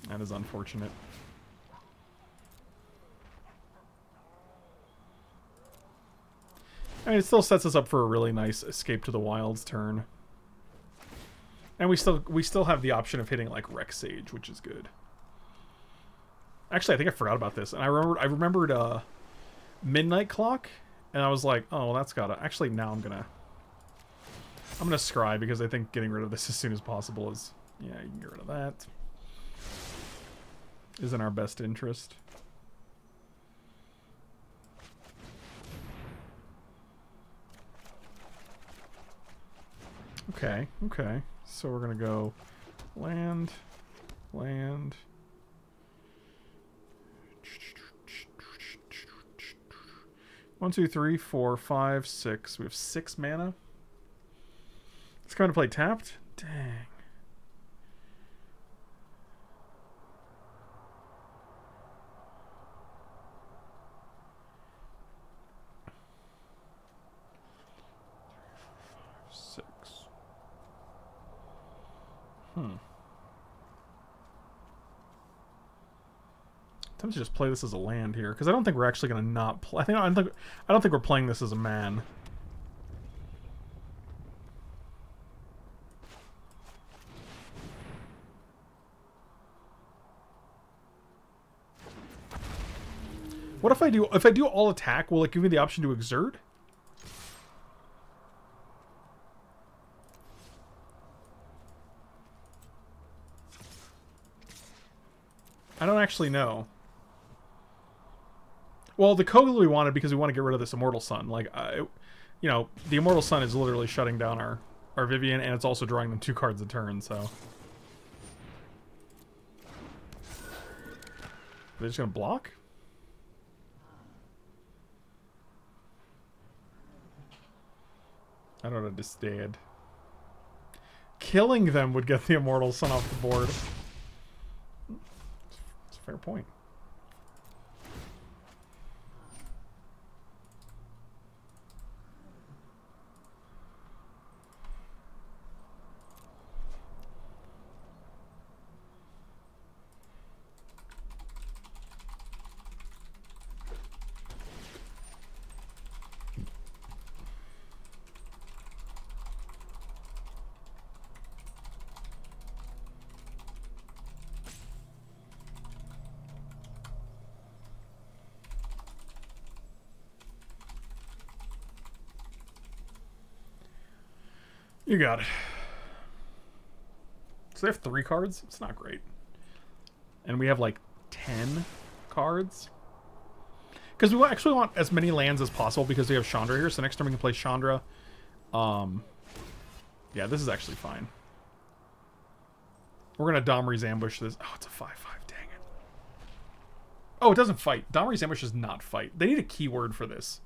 That is unfortunate. I mean, it still sets us up for a really nice escape to the wilds turn. And we still we still have the option of hitting like Rex Sage, which is good. Actually, I think I forgot about this, and I remembered I remembered uh, Midnight Clock. And I was like, oh, well, that's gotta... Actually, now I'm gonna... I'm gonna scry, because I think getting rid of this as soon as possible is... Yeah, you can get rid of that. Is in our best interest. Okay, okay. So we're gonna go... Land. Land. One, two, three, four, five, six. We have six mana. It's going to play tapped? Dang. Three, four, five, six. Hmm. I'm tempted to just play this as a land here, because I don't think we're actually going to not play. I think I don't think I don't think we're playing this as a man. What if I do if I do all attack? Will it give me the option to exert? I don't actually know. Well, the Kogla we wanted because we want to get rid of this Immortal Sun. Like, I, you know, the Immortal Sun is literally shutting down our, our Vivian, and it's also drawing them two cards a turn, so... They're just going to block? I don't understand. Killing them would get the Immortal Sun off the board. It's a fair point. You got it. So they have three cards? It's not great. And we have like ten cards. Because we actually want as many lands as possible because we have Chandra here. So next turn we can play Chandra. Um, yeah, this is actually fine. We're going to Domri's Ambush this. Oh, it's a five five. Dang it. Oh, it doesn't fight. Domri's Ambush does not fight. They need a keyword for this.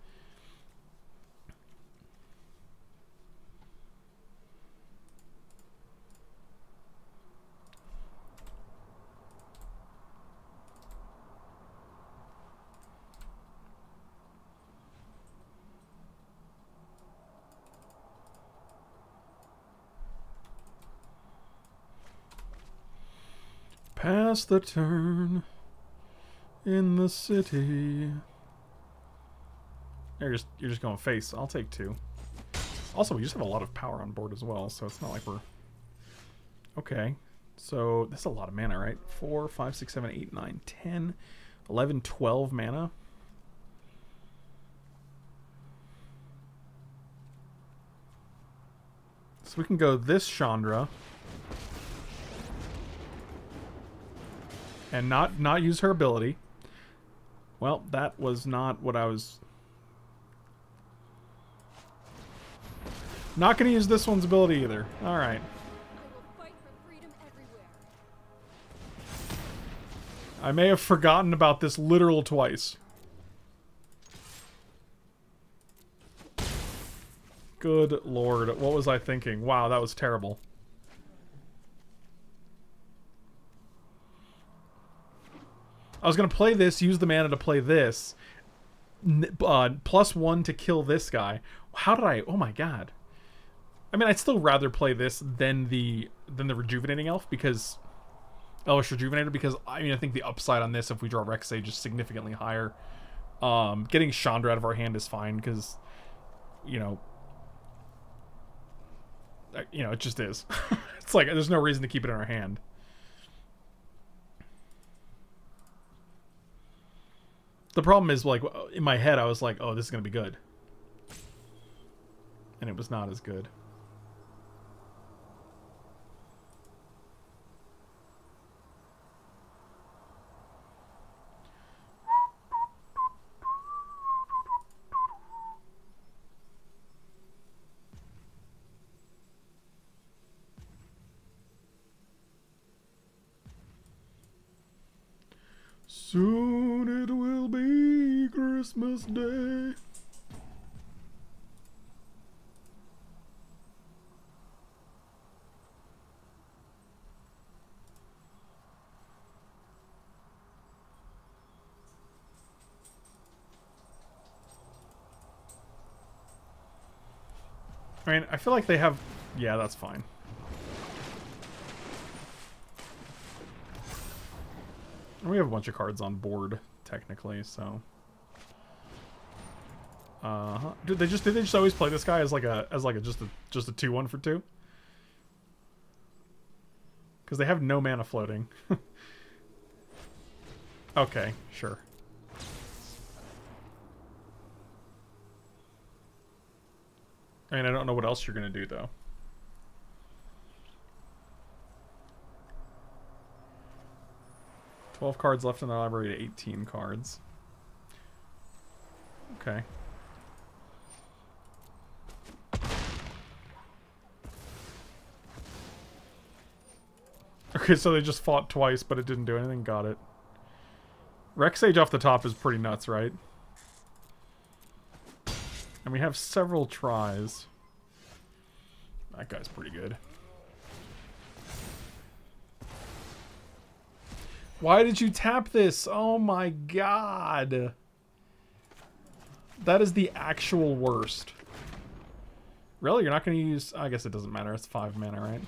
Pass the turn in the city. You're just, you're just going face. I'll take two. Also, we just have a lot of power on board as well, so it's not like we're... Okay. So, that's a lot of mana, right? four, five, six, seven, eight, nine, ten, eleven, twelve mana. So we can go this Chandra... And not not use her ability. Well, that was not what I was... Not going to use this one's ability either. Alright. I may have forgotten about this literal twice. Good lord. What was I thinking? Wow, that was terrible. I was going to play this, use the mana to play this. Uh, plus one to kill this guy. How did I... Oh my god. I mean, I'd still rather play this than the than the Rejuvenating Elf, because... Elvish Rejuvenator, because, I mean, I think the upside on this, if we draw Rex Age, is significantly higher. Um, getting Chandra out of our hand is fine, because, you know... You know, it just is. It's like, there's no reason to keep it in our hand. The problem is, like, in my head, I was like, oh, this is going to be good. And it was not as good. Soon it will be Christmas Day. I mean, I feel like they have... Yeah, that's fine. We have a bunch of cards on board, technically, so. Uh huh. Did they just did they just always play this guy as like a as like a just a just a two one for two? Because they have no mana floating. Okay, sure. I mean, I don't know what else you're gonna do though. twelve cards left in the library to eighteen cards. Okay. Okay, so they just fought twice, but it didn't do anything. Got it. Rex Age off the top is pretty nuts, right? And we have several tries. That guy's pretty good. Why did you tap this? Oh my god. That is the actual worst. Really? You're not going to use... I guess it doesn't matter. It's five mana, right?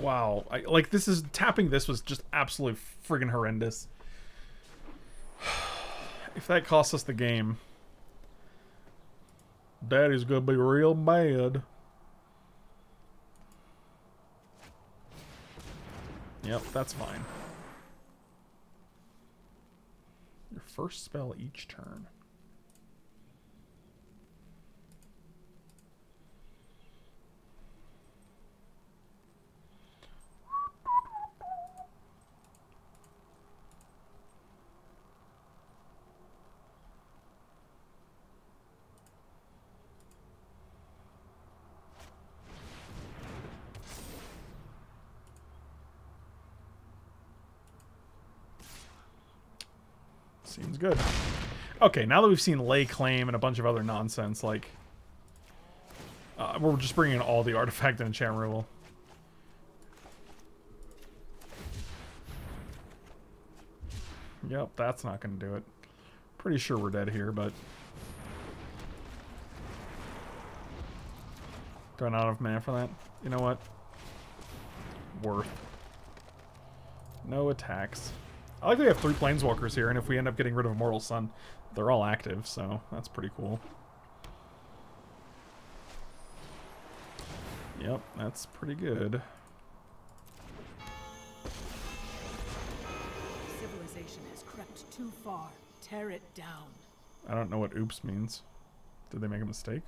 Wow, I, like this is tapping this was just absolutely friggin' horrendous. If that cost us the game, Daddy's gonna be real mad. Yep, that's fine. Your first spell each turn. Seems good. Okay, now that we've seen Lay Claim and a bunch of other nonsense, like... Uh, we're just bringing in all the artifact and enchantment removal. Yep, that's not going to do it. Pretty sure we're dead here, but... Do I not have mana for that? You know what? Worth. No attacks. I like that we have three Planeswalkers here, and if we end up getting rid of Immortal Sun, they're all active, so that's pretty cool. Yep, that's pretty good. Civilization has crept too far. Tear it down. I don't know what oops means. Did they make a mistake?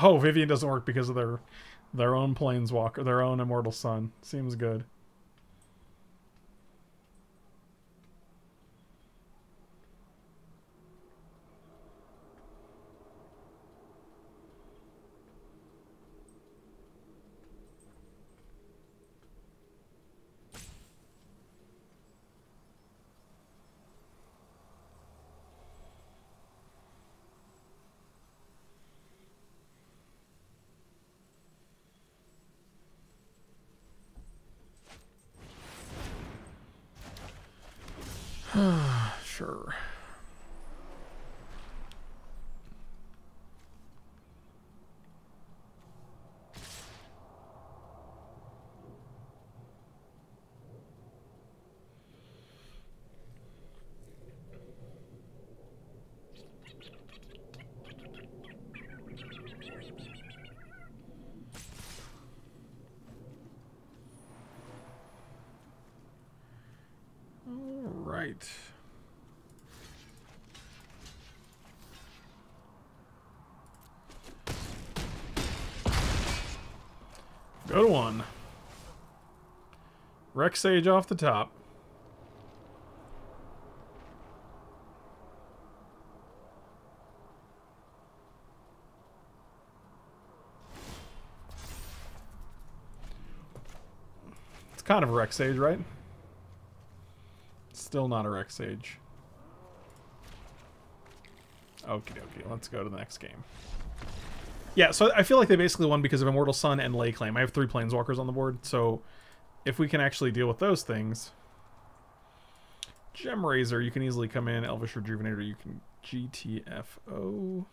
Oh, Vivian doesn't work because of their their own Planeswalker, their own Immortal Sun. Seems good. Sure. Good one. Rek'Sai off the top. It's kind of a Rek'Sai, right? Still not a Rek'Sai. Okay, okay, let's go to the next game. Yeah, so I feel like they basically won because of Immortal Sun and Lay Claim. I have three Planeswalkers on the board, so if we can actually deal with those things... Gem Razor, you can easily come in. Elvish Rejuvenator, you can G T F O.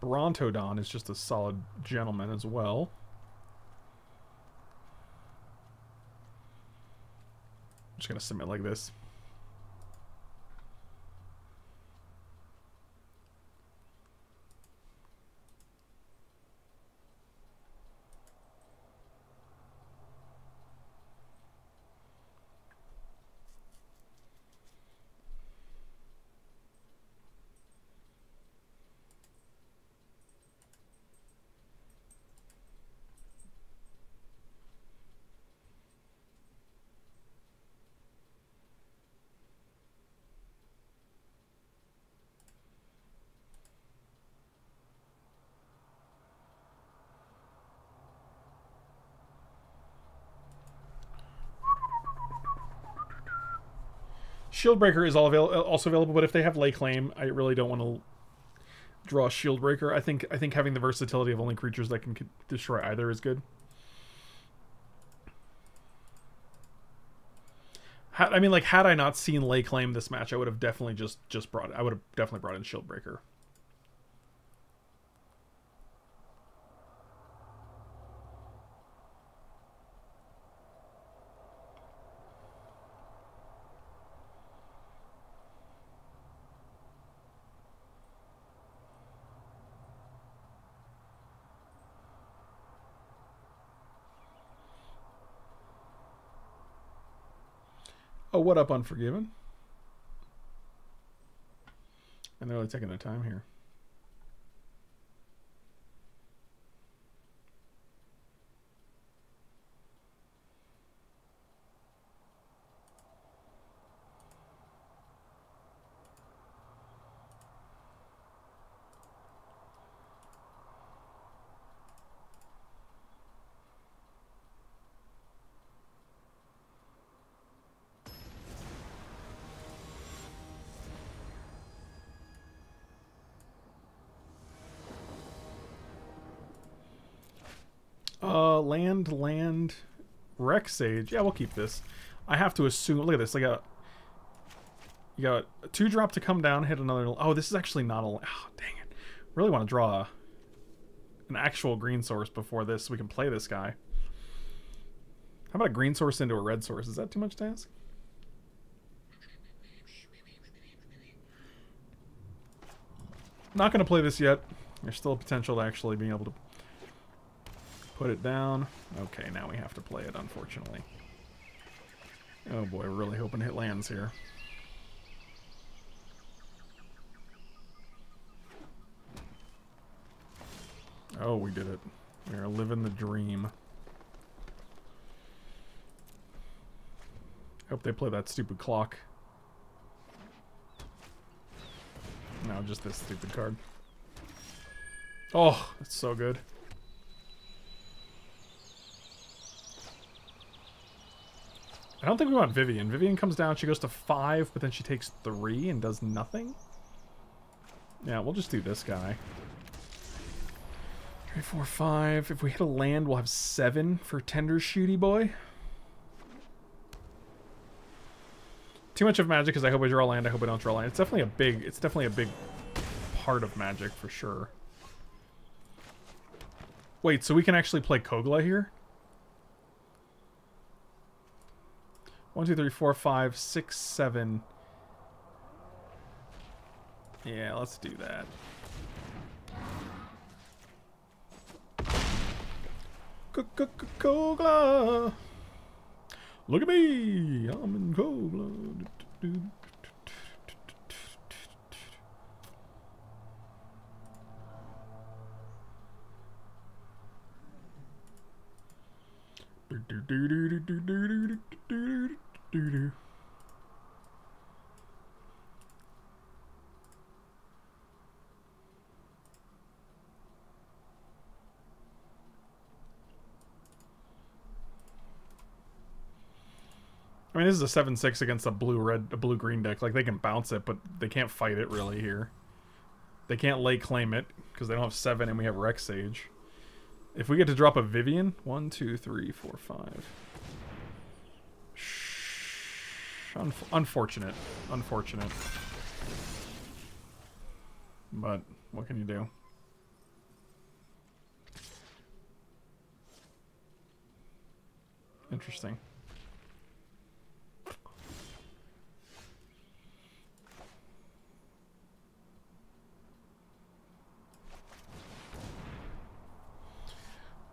Brontodon is just a solid gentleman as well. I'm just going to submit like this. Shieldbreaker is all avail also available, but if they have Lay Claim, I really don't want to draw Shieldbreaker. I think I think having the versatility of only creatures that can destroy either is good. Had, I mean, like, had I not seen Lay Claim this match, I would have definitely just just brought. I would have definitely brought in Shieldbreaker. Oh, what up, Unforgiven? And they're really taking their time here. Uh, land, land, Wreck Sage. Yeah, we'll keep this. I have to assume. Look at this. I got, you got a two drop to come down, hit another. Oh, this is actually not a. Oh, dang it! Really want to draw a, an actual green source before this, so we can play this guy. How about a green source into a red source? Is that too much to ask? Not going to play this yet. There's still a potential to actually being able to. Put it down. Okay, now we have to play it, unfortunately. Oh boy, we're really hoping it lands here. Oh, we did it. We are living the dream. Hope they play that stupid clock. No, just this stupid card. Oh, that's so good. I don't think we want Vivian. Vivian comes down, she goes to five, but then she takes three and does nothing. Yeah, we'll just do this guy. Three, four, five. If we hit a land, we'll have seven for Tender Shooty Boy. Too much of Magic because I hope I draw land, I hope I don't draw land. It's definitely a big, it's definitely a big part of Magic for sure. Wait, so we can actually play Kogla here? One, two, three, four, five, six, seven. Yeah, let's do that. Kogla! Look at me! I'm in Kogla. Do-do. I mean, this is a seven six against a blue red, a blue green deck. Like, they can bounce it, but they can't fight it really here. They can't lay claim it because they don't have seven, and we have Wreck Sage. If we get to drop a Vivian, one, two, three, four, five. Unf unfortunate. Unfortunate. But what can you do? Interesting.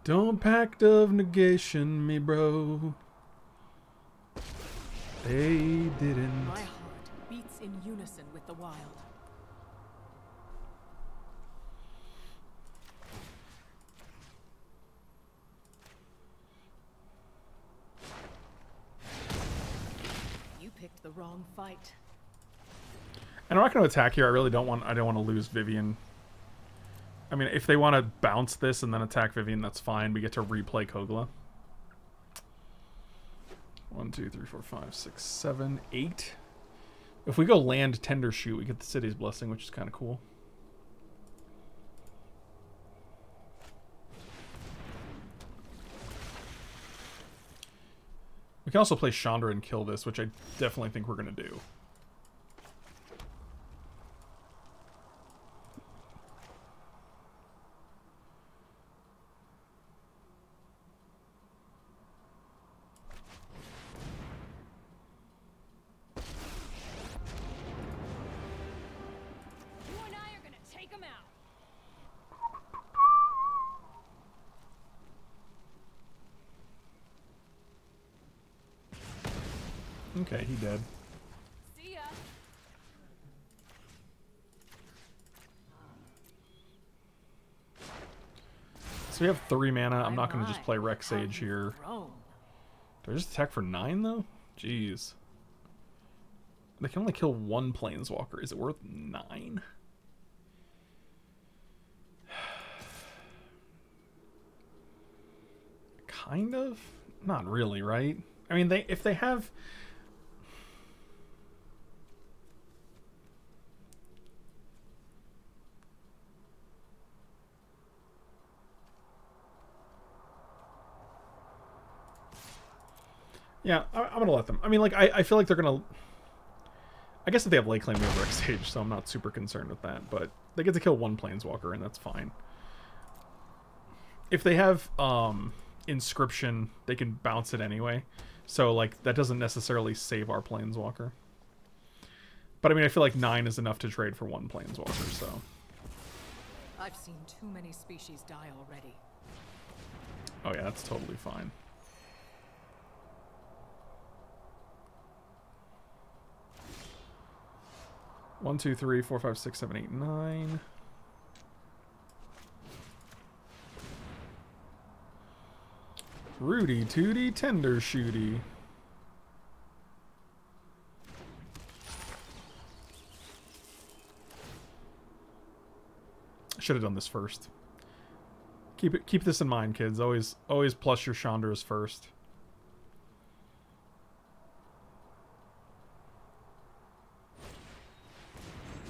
Don't pact of negation me, bro. They didn't. My heart beats in unison with the wild. You picked the wrong fight. And I'm not going to attack here. I really don't want. I don't want to lose Vivian. I mean, if they want to bounce this and then attack Vivian, that's fine. We get to replay Kogla. One, two, three, four, five, six, seven, eight. If we go land Tender Shoot, we get the City's Blessing, which is kind of cool. We can also play Chandra and kill this, which I definitely think we're going to do. Okay, he dead. See ya. So we have three mana. I'm not going to just play Rex Sage here. Do I just attack for nine, though? Jeez. They can only kill one Planeswalker. Is it worth nine? Kind of? Not really, right? I mean, they if they have... Yeah, I'm going to let them. I mean, like, I, I feel like they're going to... I guess if they have Ley Claim, we have Rex Sage, so I'm not super concerned with that. But they get to kill one Planeswalker, and that's fine. If they have um, Inscription, they can bounce it anyway. So, like, that doesn't necessarily save our Planeswalker. But, I mean, I feel like nine is enough to trade for one Planeswalker, so... I've seen too many species die already. Oh, yeah, that's totally fine. One, two, three, four, five, six, seven, eight, nine. Rudy, tooty, tender shooty. Should have done this first. Keep it. Keep this in mind, kids. Always, always plus your Chandras first.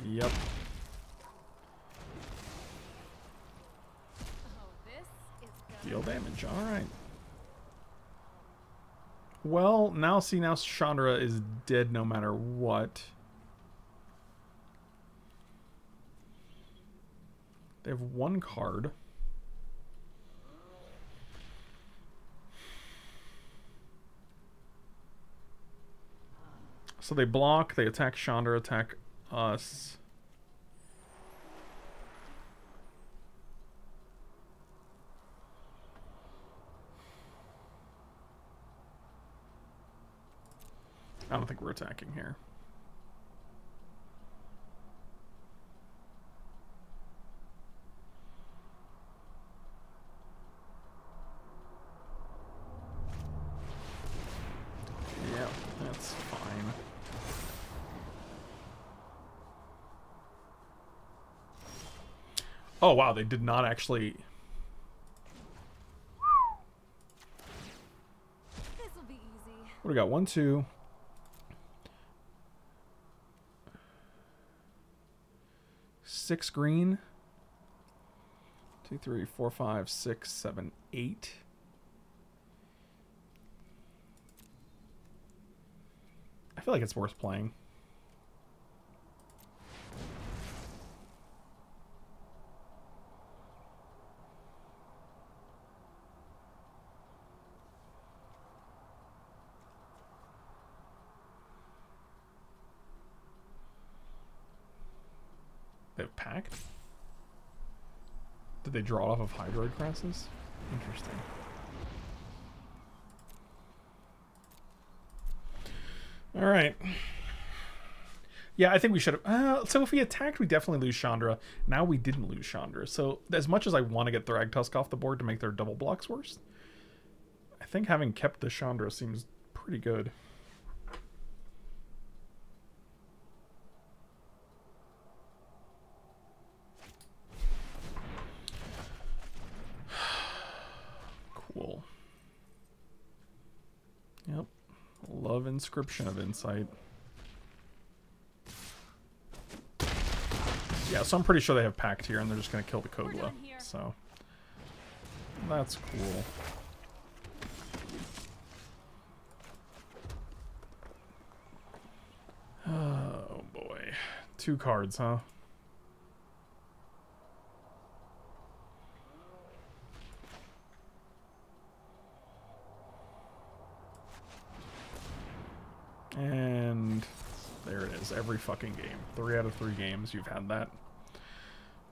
Yep. Deal damage. All right. Well, now see, now Chandra is dead no matter what. They have one card. So they block, they attack Chandra, attack us. I don't think we're attacking here. Yeah, that's fine. Oh wow, they did not actually... This will be easy. What do we got? One, two... Six green. Two, three, four, five, six, seven, eight. I feel like it's worth playing. Did they draw off of Hydroid Crassus? Interesting. All right. Yeah, I think we should have... Uh, so if we attacked, we definitely lose Chandra. Now we didn't lose Chandra. So as much as I want to get Thragtusk off the board to make their double blocks worse, I think having kept the Chandra seems pretty good. Yep. Love Inscription of Insight. Yeah, so I'm pretty sure they have Pact here, and they're just going to kill the Kogla. So, that's cool. Oh boy. Two cards, huh? And there it is. Every fucking game. Three out of three games you've had that.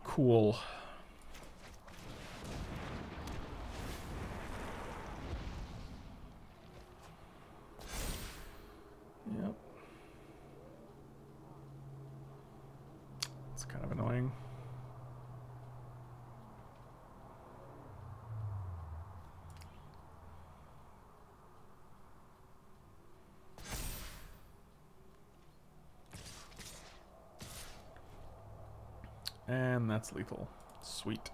Cool. Yep. It's kind of annoying. And that's lethal. Sweet.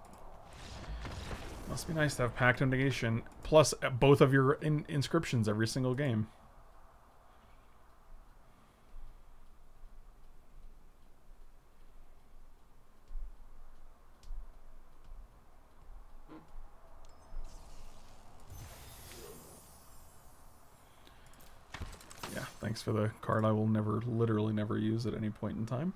Must be nice to have Pact of Negation, plus both of your in inscriptions every single game. Yeah, thanks for the card I will never, literally never use at any point in time.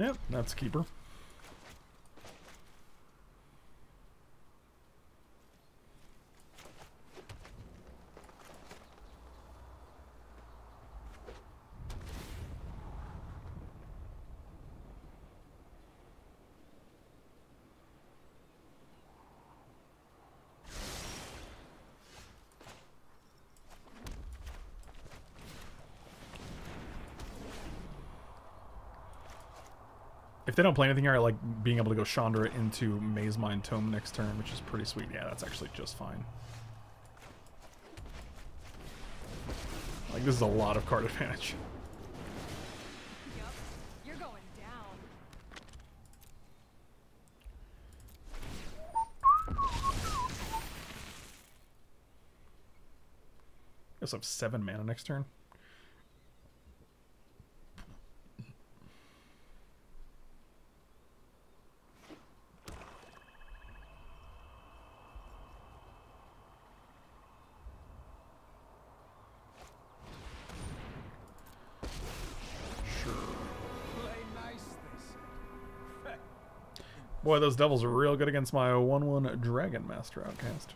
Yep, that's a keeper. If they don't play anything here, I like being able to go Chandra into Maze Mine Tome next turn, which is pretty sweet. Yeah, that's actually just fine. Like, this is a lot of card advantage. Yep. You're going down. I guess I have seven mana next turn. Boy, those devils are real good against my one one Dragon Master Outcast.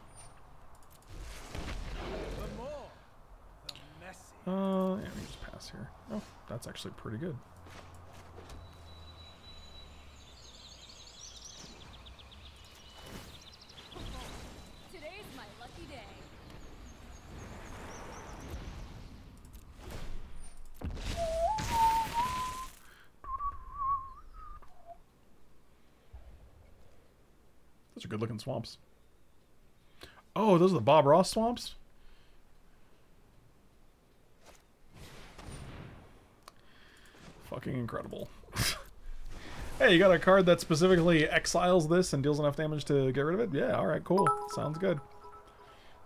The more, the uh, yeah, we just pass here. Oh, that's actually pretty good. Today's my lucky day. Those are good looking swamps. Oh, those are the Bob Ross swamps? Fucking incredible. Hey, you got a card that specifically exiles this and deals enough damage to get rid of it? Yeah, alright, cool. Sounds good.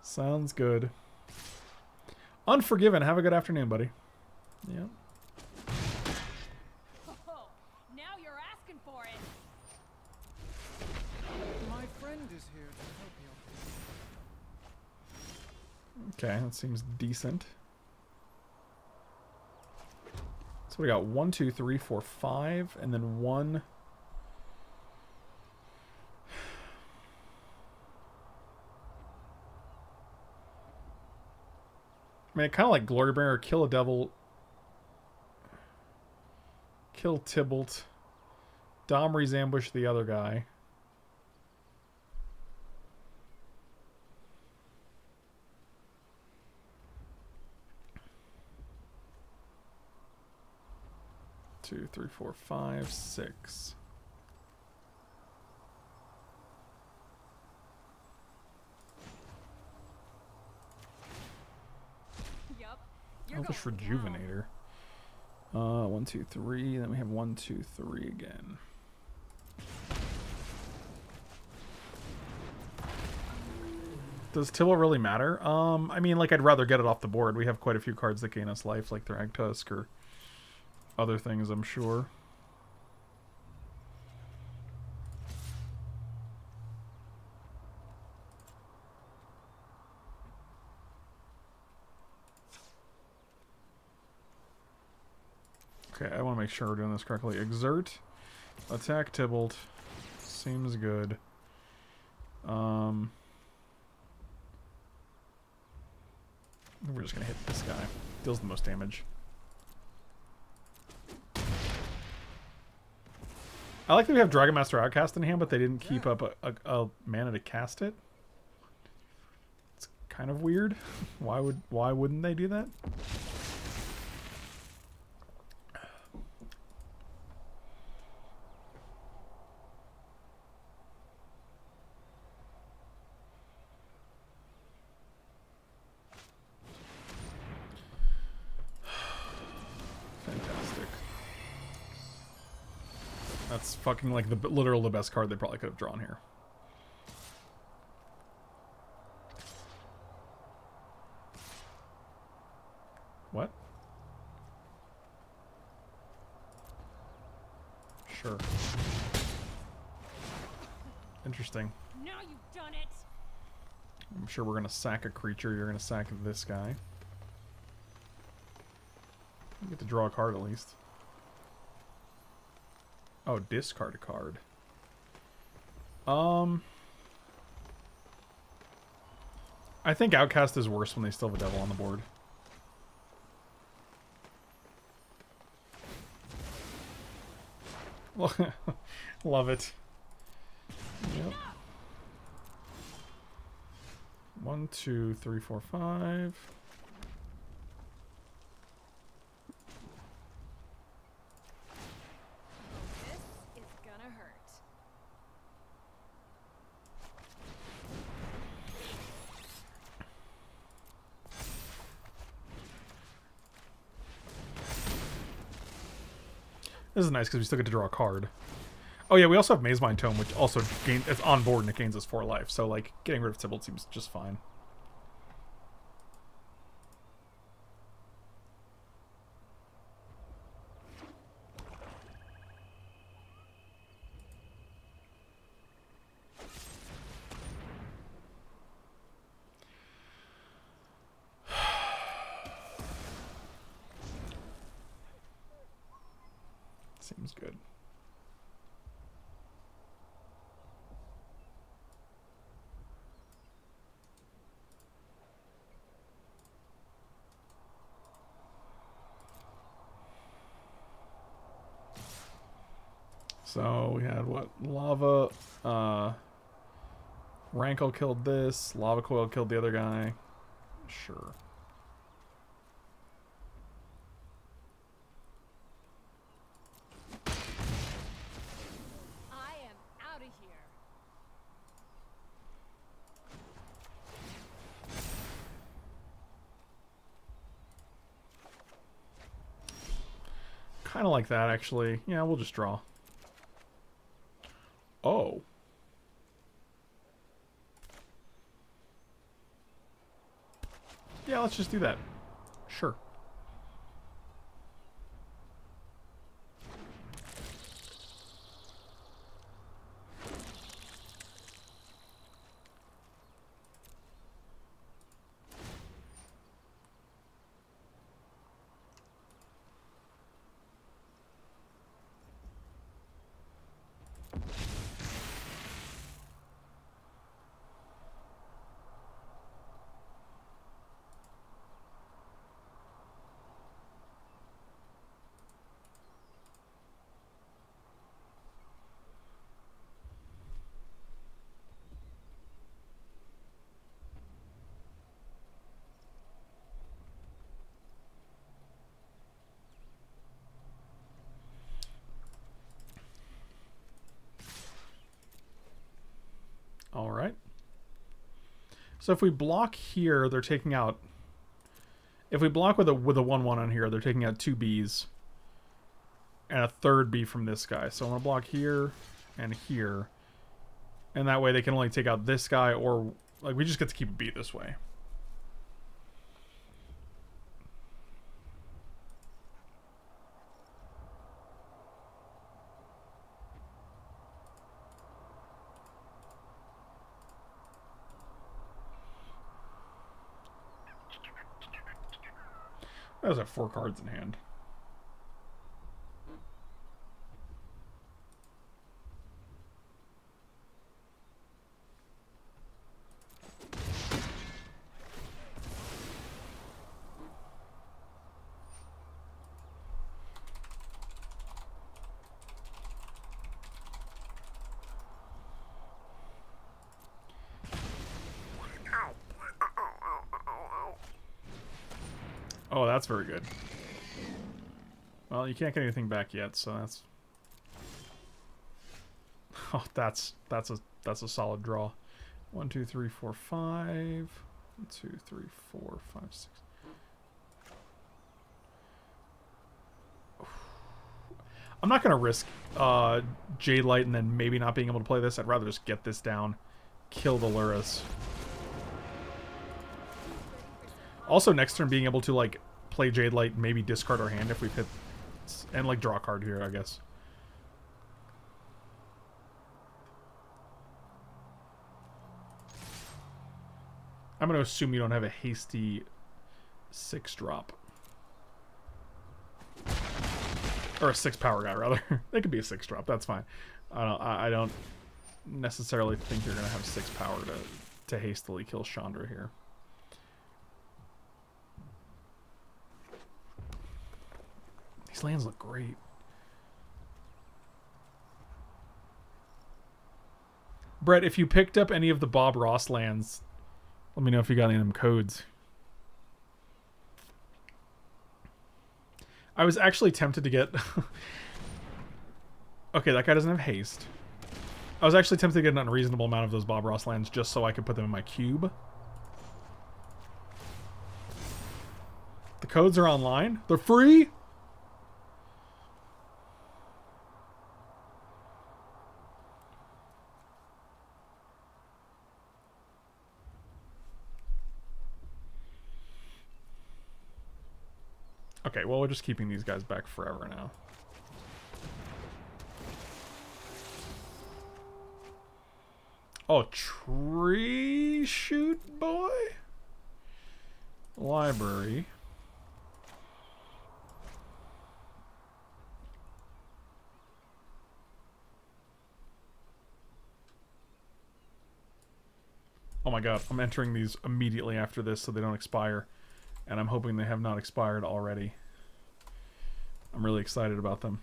Sounds good. Unforgiven, have a good afternoon, buddy. Yeah. Okay, that seems decent. So we got one, two, three, four, five, and then one. I mean, it kind of like Glorybringer, kill a devil, kill Tybalt, Domri's ambush the other guy. Two, three, four, five, six. Yep. You're oh, this Rejuvenator. Down. Uh, one, two, three. Then we have one, two, three again. Does Tibble really matter? Um, I mean, like, I'd rather get it off the board. We have quite a few cards that gain us life, like their Egg Tusk or other things, I'm sure. Okay, I want to make sure we're doing this correctly. Exert, attack Tybalt, seems good. Um, we're just gonna hit this guy. Deals the most damage. I like that we have Dragon Master Outcast in hand, but they didn't keep up a, a, a mana to cast it. It's kind of weird. Why would why wouldn't they do that? That's fucking like the literal the best card they probably could have drawn here. What? Sure. Interesting. Now you've done it. I'm sure we're gonna sack a creature. You're gonna sack this guy. You get to draw a card at least. Oh, discard a card. Um, I think Outcast is worse when they still have a devil on the board. Love it. Yep. One, two, three, four, five. This is nice because we still get to draw a card. Oh yeah, we also have Maze Mind Tome, which also gain it's on board and it gains us four life. So like getting rid of Tybalt seems just fine. Seems good. So we had what? Lava, uh, Rankle killed this, Lava Coil killed the other guy. Sure. I don't like that, actually. Yeah, we'll just draw. Oh. Yeah, let's just do that. Sure. So if we block here, they're taking out. If we block with a with a one one on here, they're taking out two Bs and a third B from this guy. So I'm gonna block here and here, and that way they can only take out this guy or Like, we just get to keep it beat this way. I have four cards in hand. Oh, that's very good. Well, you can't get anything back yet, so that's. Oh, that's that's a that's a solid draw. One, two, three, four, five. One, two, three, four, five, six. I'm not gonna risk uh, Jade Light and then maybe not being able to play this. I'd rather just get this down, kill the Lurrus. Also, next turn being able to like. Play Jade Light, maybe discard our hand if we've hit, and like draw a card here, I guess. I'm gonna assume you don't have a hasty six drop. Or a six power guy, rather. It could be a six drop, that's fine. I don't, I don't necessarily think you're gonna have six power to, to hastily kill Chandra here. These lands look great. Brett, if you picked up any of the Bob Ross lands, let me know if you got any of them codes. I was actually tempted to get... Okay, that guy doesn't have haste. I was actually tempted to get an unreasonable amount of those Bob Ross lands just so I could put them in my cube. The codes are online. They're free! Okay, well, we're just keeping these guys back forever now. Oh, tree shoot boy? Library. Oh my god, I'm entering these immediately after this so they don't expire. And I'm hoping they have not expired already. I'm really excited about them.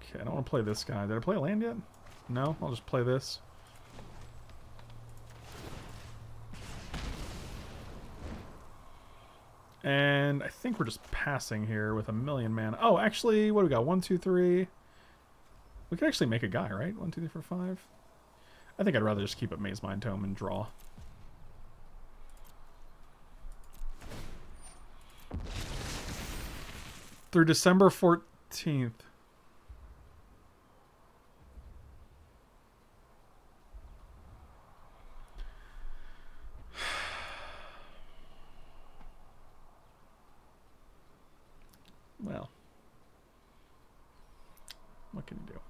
Okay, I don't want to play this guy. Did I play a land yet? No, I'll just play this. And I think we're just passing here with a million mana. Oh, actually, what do we got? One, two, three. We could actually make a guy, right? One, two, three, four, five. I think I'd rather just keep up Maze Mind Tome and draw. Through December fourteenth. Well. What can you do?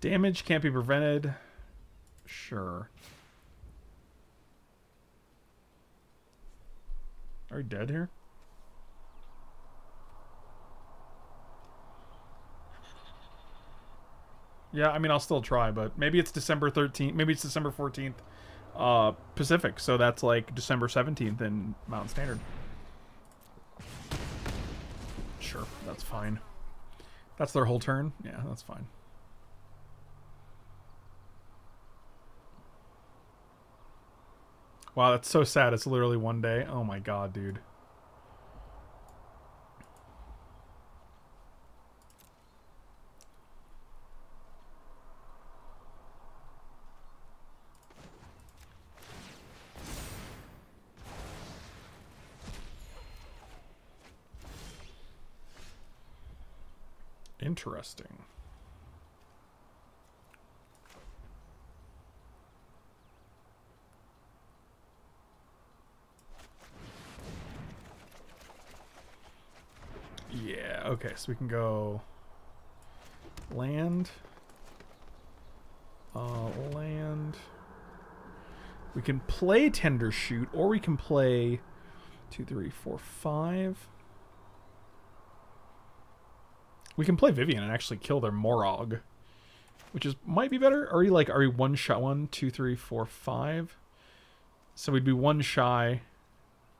Damage can't be prevented. Sure. Are we dead here? Yeah, I mean, I'll still try, but maybe it's December thirteenth. Maybe it's December fourteenth uh, Pacific, so that's like December seventeenth in Mountain Standard. Sure, that's fine. That's their whole turn? Yeah, that's fine. Wow, that's so sad. It's literally one day. Oh my god, dude. Interesting. Yeah, okay, so we can go land, uh, land. We can play Tender Shoot, or we can play two, three, four, five. We can play Vivian and actually kill their Morog, which is might be better. Are we like are we one shot? One, two, three, four, five. So we'd be one shy.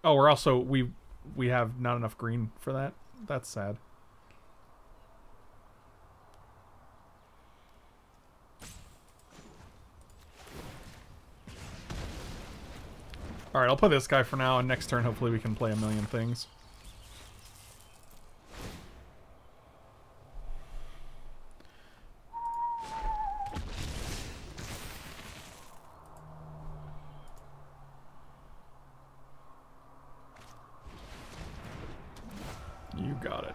Oh, we're also we we have not enough green for that. That's sad. Alright, I'll play this guy for now, and next turn hopefully we can play a million things. You got it.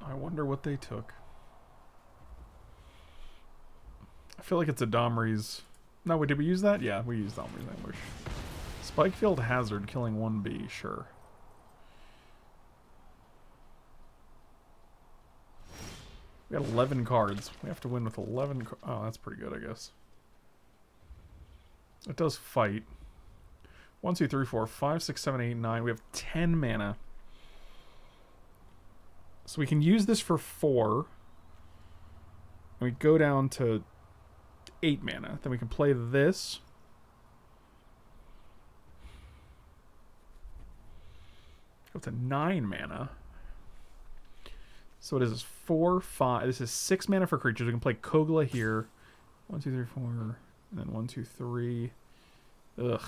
I wonder what they took. I feel like it's a Domri's. No, wait, did we use that? Yeah, we used Domri's Ambush. Spikefield Hazard killing one B, sure. We got eleven cards. We have to win with eleven cards. Oh, that's pretty good, I guess. It does fight. one, two, three, four, five, six, seven, eight, nine. We have ten mana. So we can use this for four. And we go down to eight mana. Then we can play this. Go to nine mana. So it is four, five. This is six mana for creatures. We can play Kogla here. One, two, three, four. And then one, two, three. Ugh.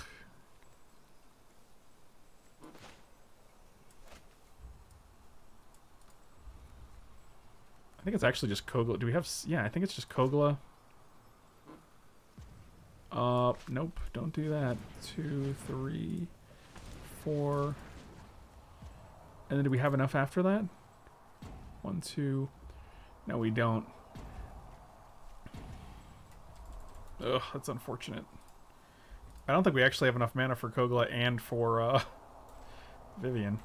I think it's actually just Kogla. Do we have... Yeah, I think it's just Kogla. Uh, nope, don't do that. Two, three, four. And then do we have enough after that? One, two... No, we don't. Ugh, that's unfortunate. I don't think we actually have enough mana for Kogla and for uh, Vivian.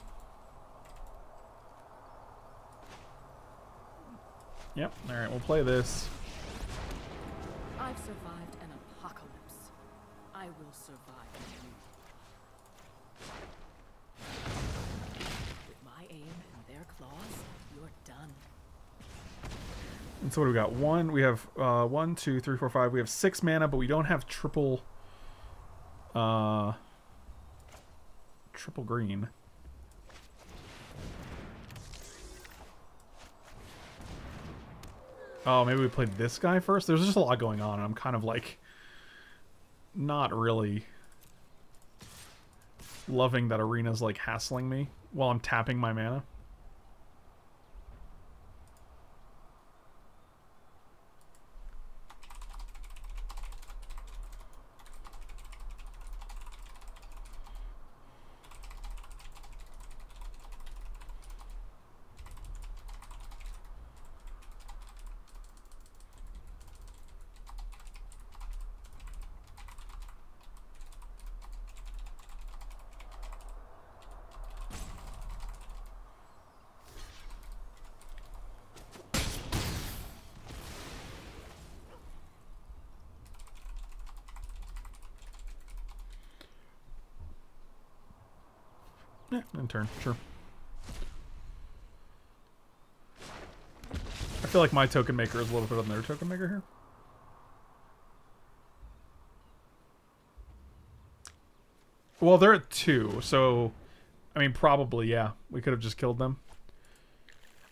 Yep, alright, we'll play this. I've survived an apocalypse. I will survive you. With my aim and their claws, you're done. And so what do we got? One, we have uh, one, two, three, four, five. We have six mana, but we don't have triple... Uh, triple green. Oh, maybe we played this guy first? There's just a lot going on, and I'm kind of, like, not really loving that Arena's, like, hassling me while I'm tapping my mana. Yeah, in turn, sure. I feel like my token maker is a little bit on their token maker here. Well, they're at two, so... I mean, probably, yeah. We could have just killed them.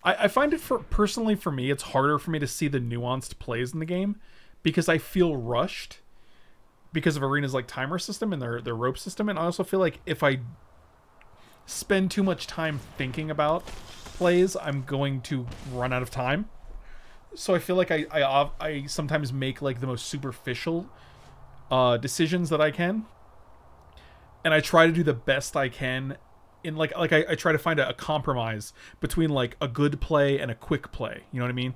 I, I find it for personally for me, it's harder for me to see the nuanced plays in the game because I feel rushed because of Arena's like timer system and their their rope system, and I also feel like if I spend too much time thinking about plays, I'm going to run out of time. So I feel like I I, I sometimes make like the most superficial uh, decisions that I can, and I try to do the best I can in like like I, I try to find a, a compromise between like a good play and a quick play. You know what I mean?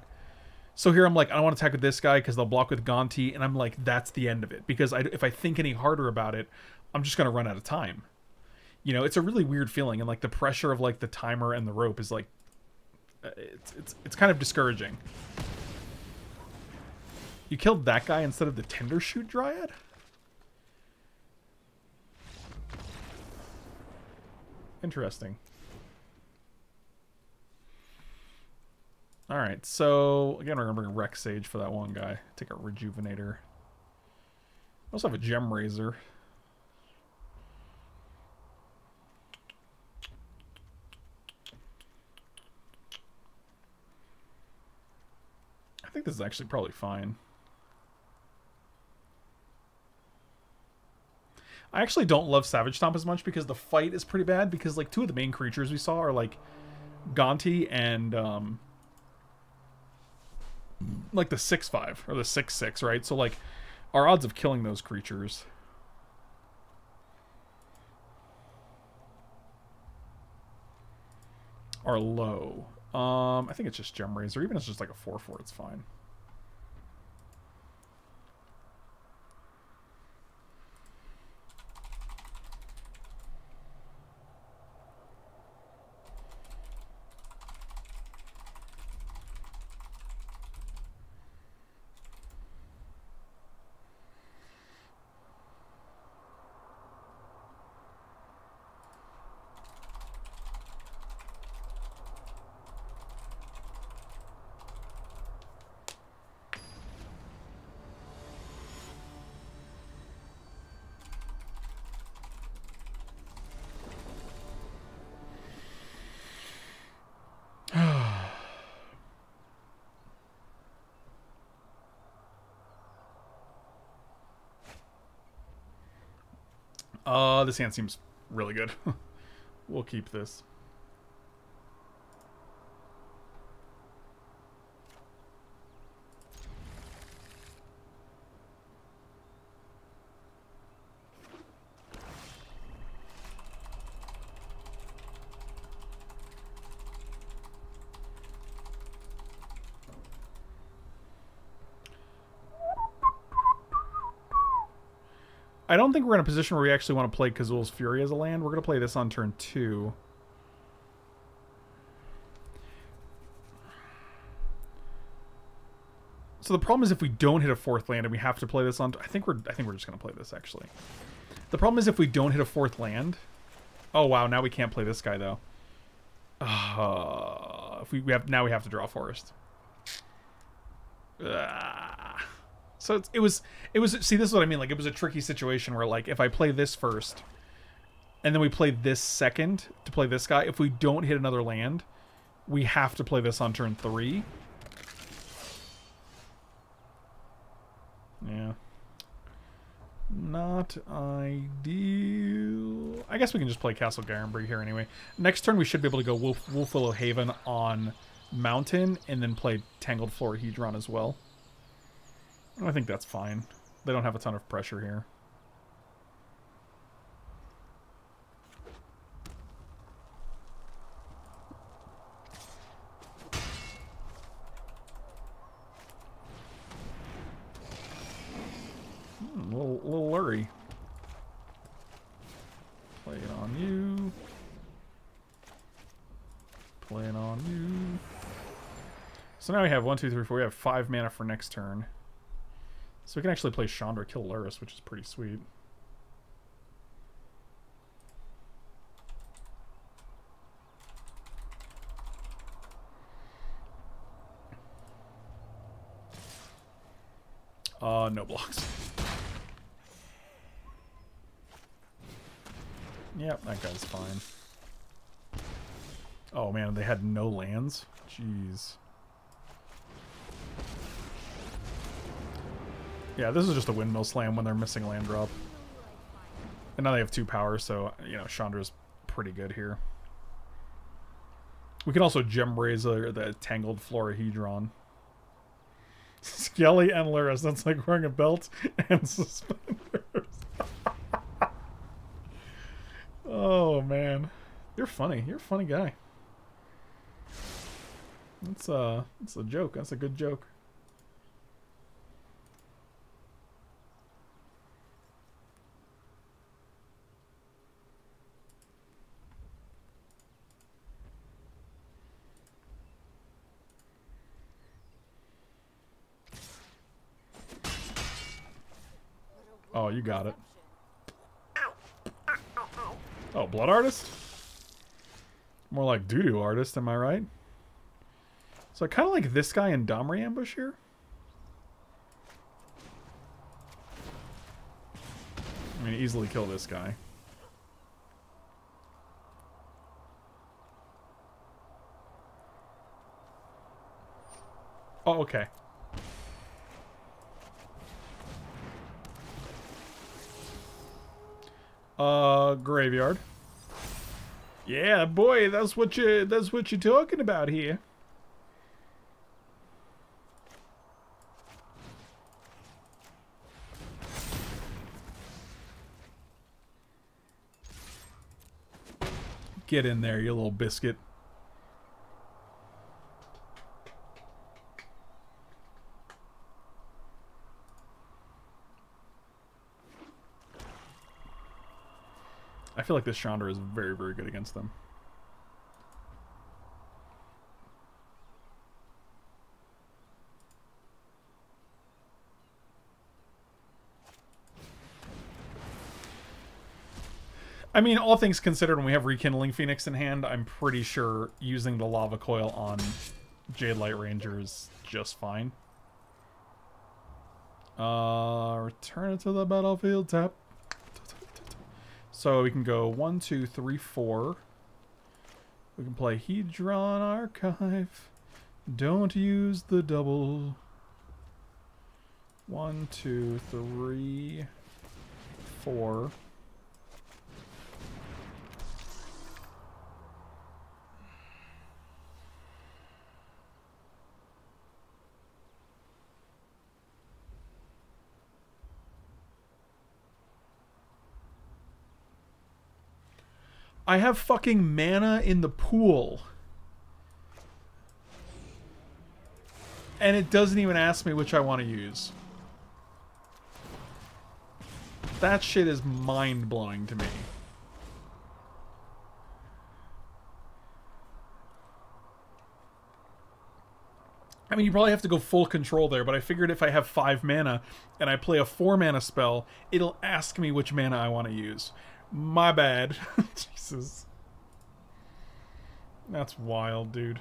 So here I'm like, I don't want to attack with this guy because they'll block with Gonti, and I'm like, that's the end of it, because I, if I think any harder about it, I'm just gonna run out of time. You know, it's a really weird feeling, and like the pressure of like the timer and the rope is like, it's it's it's kind of discouraging. You killed that guy instead of the Tender Shoot Dryad? Interesting. Alright, so again, we're going to bring Rex Sage for that one guy. Take a Rejuvenator. I also have a Gem Razor. I think this is actually probably fine. I actually don't love Savage Stomp as much because the fight is pretty bad, because like two of the main creatures we saw are like Gonti and um like the six five or the six six, right? So like our odds of killing those creatures. Are low. Um I think it's just Gem Razor. Even if it's just like a four four, it's fine. Uh, this hand seems really good. We'll keep this. I don't think we're in a position where we actually want to play Kazul's Fury as a land. We're going to play this on turn two. So the problem is if we don't hit a fourth land and we have to play this on... I think we're I think we're just going to play this, actually. The problem is if we don't hit a fourth land... Oh, wow. Now we can't play this guy, though. Uh, if we, we have Now we have to draw Forest. Ah... So it's, it was, it was, see, this is what I mean. Like, it was a tricky situation where, like, if I play this first and then we play this second to play this guy, if we don't hit another land, we have to play this on turn three. Yeah. Not ideal. I guess we can just play Castle Garenbree here anyway. Next turn, we should be able to go Wolf, Wolf Willow Haven on Mountain and then play Tangled Florahedron as well. I think that's fine. They don't have a ton of pressure here. Hmm, a little, little lurry. Play it on you. Play it on you. So now we have one, two, three, four. We have five mana for next turn. So we can actually play Chandra kill Lurrus, which is pretty sweet. Uh, no blocks. Yep, that guy's fine. Oh man, they had no lands. Jeez. Yeah, this is just a windmill slam when they're missing land drop. And now they have two power, so, you know, Chandra's pretty good here. We can also Gem Razor the Tangled Florahedron. Skelly and Luris, that's like wearing a belt and suspenders. Oh, man. You're funny. You're a funny guy. That's, uh, that's a joke. That's a good joke. Oh, you got it. Oh, Blood Artist? More like Doo-Doo Artist, am I right? So I kind of like this guy in Domri Ambush here. I mean, easily kill this guy. Oh, okay. Uh, graveyard. Yeah, boy, that's what you that's what you're talking about here. Get in there, you little biscuit. I feel like this Chandra is very, very good against them. I mean, all things considered, when we have Rekindling Phoenix in hand, I'm pretty sure using the Lava Coil on Jade Light Ranger is just fine. Uh, return it to the battlefield, tap. So we can go one, two, three, four. We can play Hedron Archive. Don't use the double. One, two, three, four. I have fucking mana in the pool. And it doesn't even ask me which I want to use. That shit is mind-blowing to me. I mean, you probably have to go full control there, but I figured if I have five mana and I play a four mana spell, it'll ask me which mana I want to use. My bad. Jesus. That's wild, dude.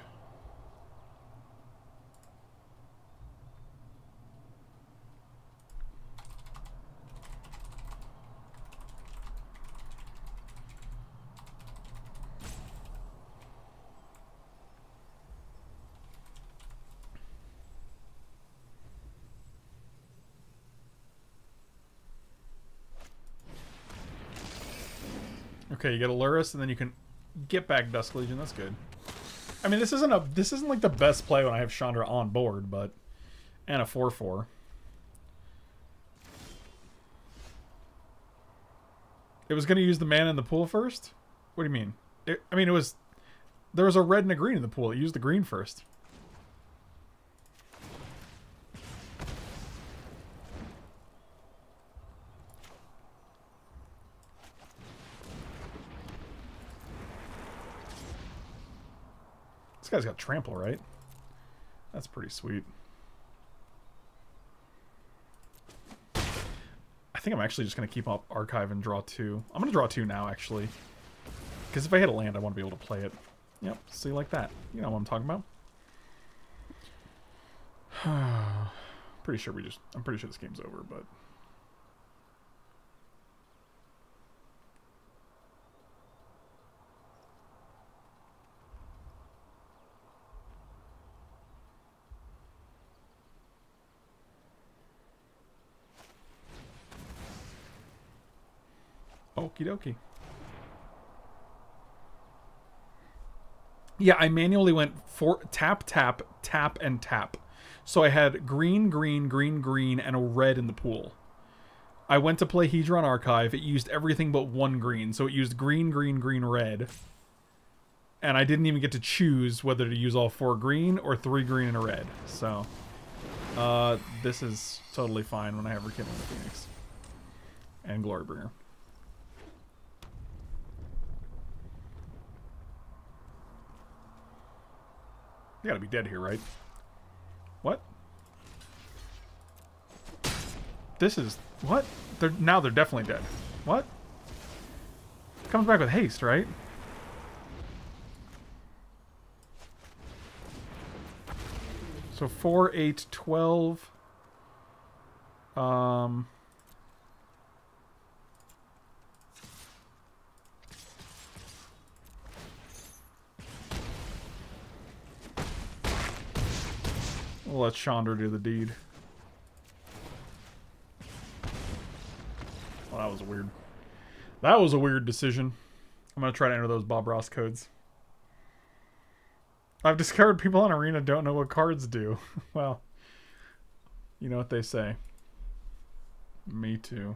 Okay, you get a Luris, and then you can get back Dusk Legion. That's good. I mean, this isn't a this isn't like the best play when I have Chandra on board, but and a four four. It was going to use the mana in the pool first. What do you mean? It, I mean, it was there was a red and a green in the pool. It used the green first. This guy's got trample, right? That's pretty sweet. I think I'm actually just going to keep up Archive and draw two. I'm going to draw two now, actually. Because if I hit a land, I want to be able to play it. Yep, see, like that. You know what I'm talking about. Pretty sure we just... I'm pretty sure this game's over, but... Okie dokie. Yeah, I manually went for tap, tap, tap, and tap. So I had green, green, green, green, and a red in the pool. I went to play Hedron Archive. It used everything but one green. So it used green, green, green, red. And I didn't even get to choose whether to use all four green or three green and a red. So uh, this is totally fine when I have Rekindling the Phoenix and Glorybringer. You gotta be dead here, right? What? This is... What? They're, now they're definitely dead. What? Comes back with haste, right? So four, eight, twelve. Um... We'll let Chandra do the deed. Well, that was weird. That was a weird decision. I'm going to try to enter those Bob Ross codes. I've discovered people on Arena don't know what cards do. Well, you know what they say. Me too.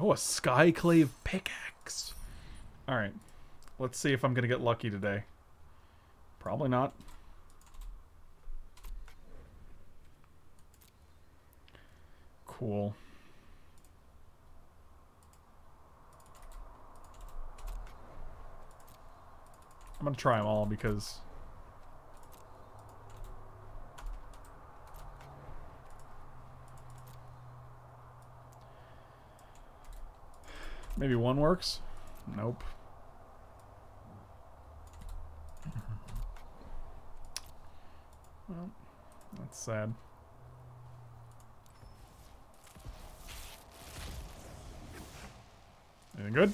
Oh, a Skyclave pickaxe. Alright. Let's see if I'm going to get lucky today. Probably not. Cool. I'm going to try them all because... Maybe one works? Nope. Well, that's sad. Anything good?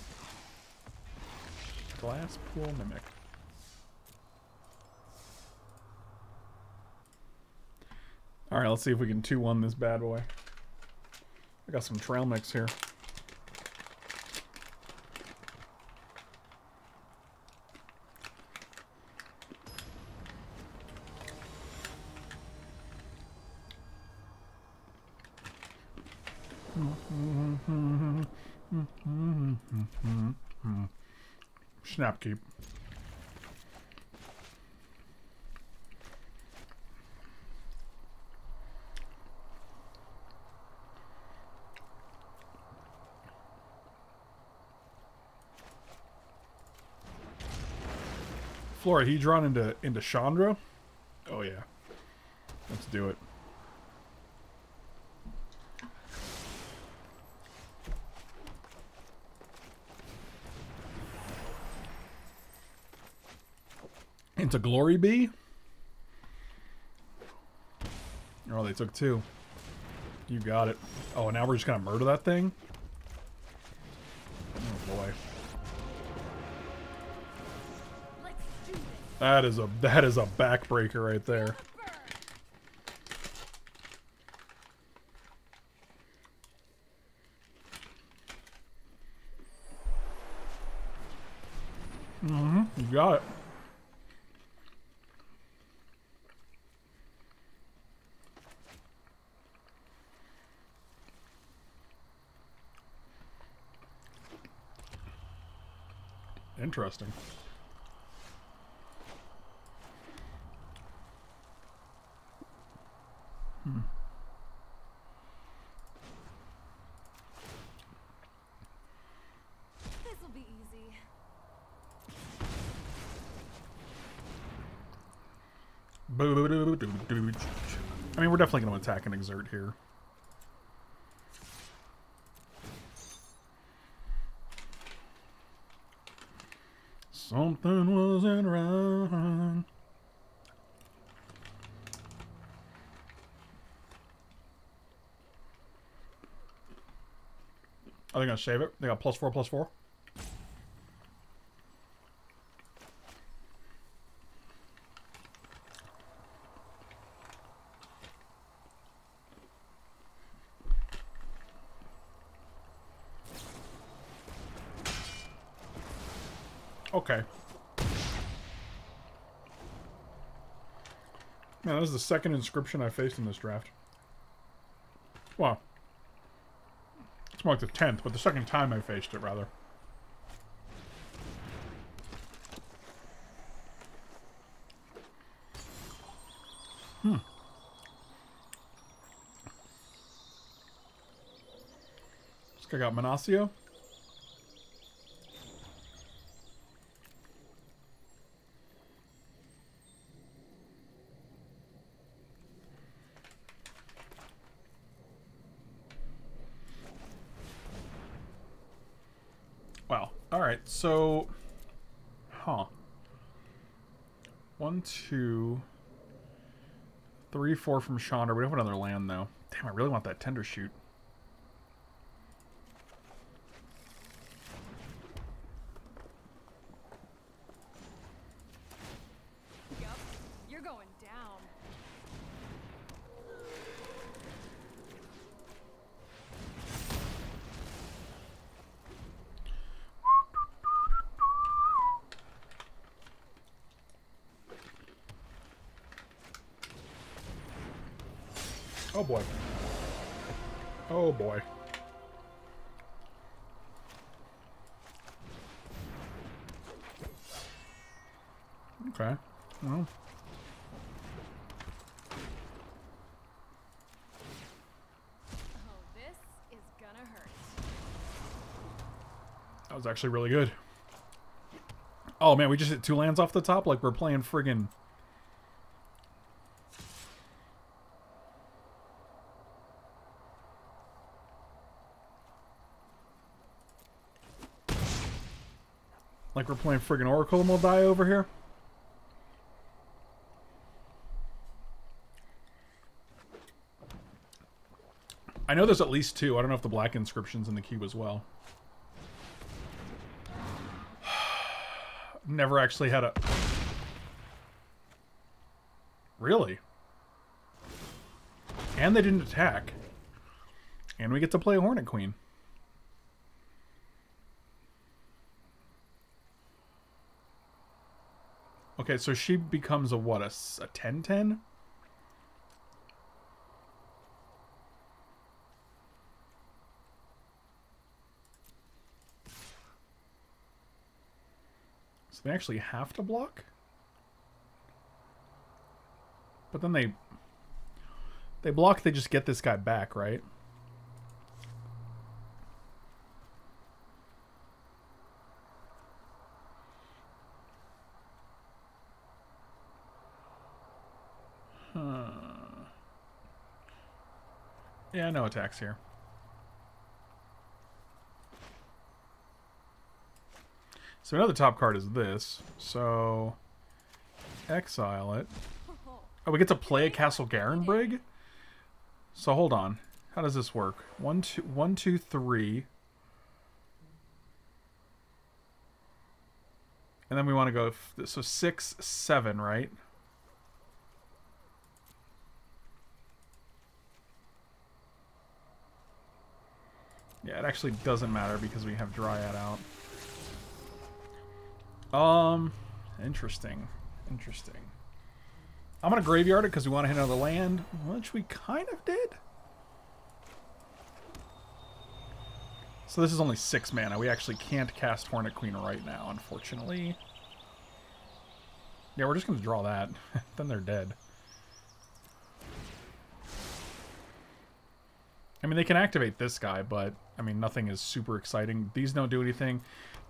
Glass Pool Mimic. Alright, let's see if we can two one this bad boy. I got some trail mix here. Snap keep. Florahedron into into Chandra. Oh yeah, let's do it. Into Glory Bee? Oh, they took two. You got it. Oh, now we're just gonna murder that thing? Oh boy. Let's do this. That is a that is a backbreaker right there. Mm-hmm. You got it. Interesting. Hmm. This will be easy. I mean, we're definitely going to attack and exert here. Something wasn't right. Are they gonna save it? They got plus four, plus four. Okay. Man, this is the second inscription I faced in this draft. Wow. It's more like the tenth, but the second time I faced it, rather. Hmm. This guy got Manasio. Wow. Alright, so... Huh. One, two... Three, four from Chandra. We don't have another land, though. Damn, I really want that Tender Shoot. Yep. You're going down. Oh boy. Oh boy. Okay. Well. Oh, this is gonna hurt. That was actually really good. Oh man, we just hit two lands off the top like we're playing friggin'... Like we're playing friggin' Oracle and we'll die over here. I know there's at least two. I don't know if the black inscription's in the cube as well. Never actually had a... Really? And they didn't attack. And we get to play a Hornet Queen. Okay, so she becomes a what, a ten ten? So they actually have to block? But then they... They block, they just get this guy back, right? Yeah, no attacks here. So another top card is this. So exile it. Oh, we get to play a Castle Garenbrig? So hold on. How does this work? One, two, one, two, three. And then we want to go... So six, seven, right? Yeah, it actually doesn't matter because we have Dryad out. Um, interesting. Interesting. I'm going to graveyard it because we want to hit another land, which we kind of did. So this is only six mana. We actually can't cast Hornet Queen right now, unfortunately. Yeah, we're just going to draw that. Then they're dead. I mean, they can activate this guy, but, I mean, nothing is super exciting. These don't do anything.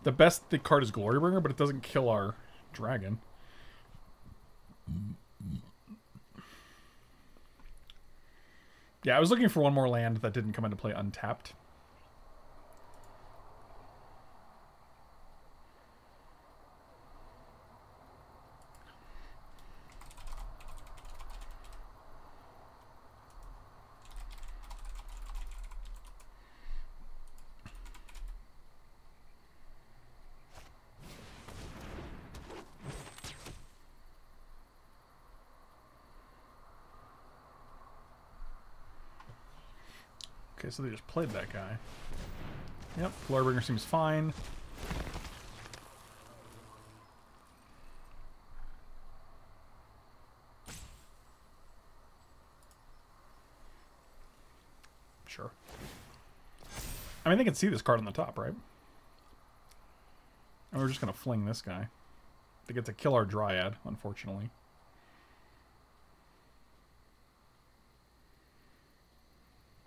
The best the card is Glorybringer, but it doesn't kill our dragon. Yeah, I was looking for one more land that didn't come into play untapped. Okay, so they just played that guy. Yep, Glorybringer seems fine. sure. I mean, they can see this card on the top, right? And we're just going to fling this guy. They get to kill our Dryad, unfortunately.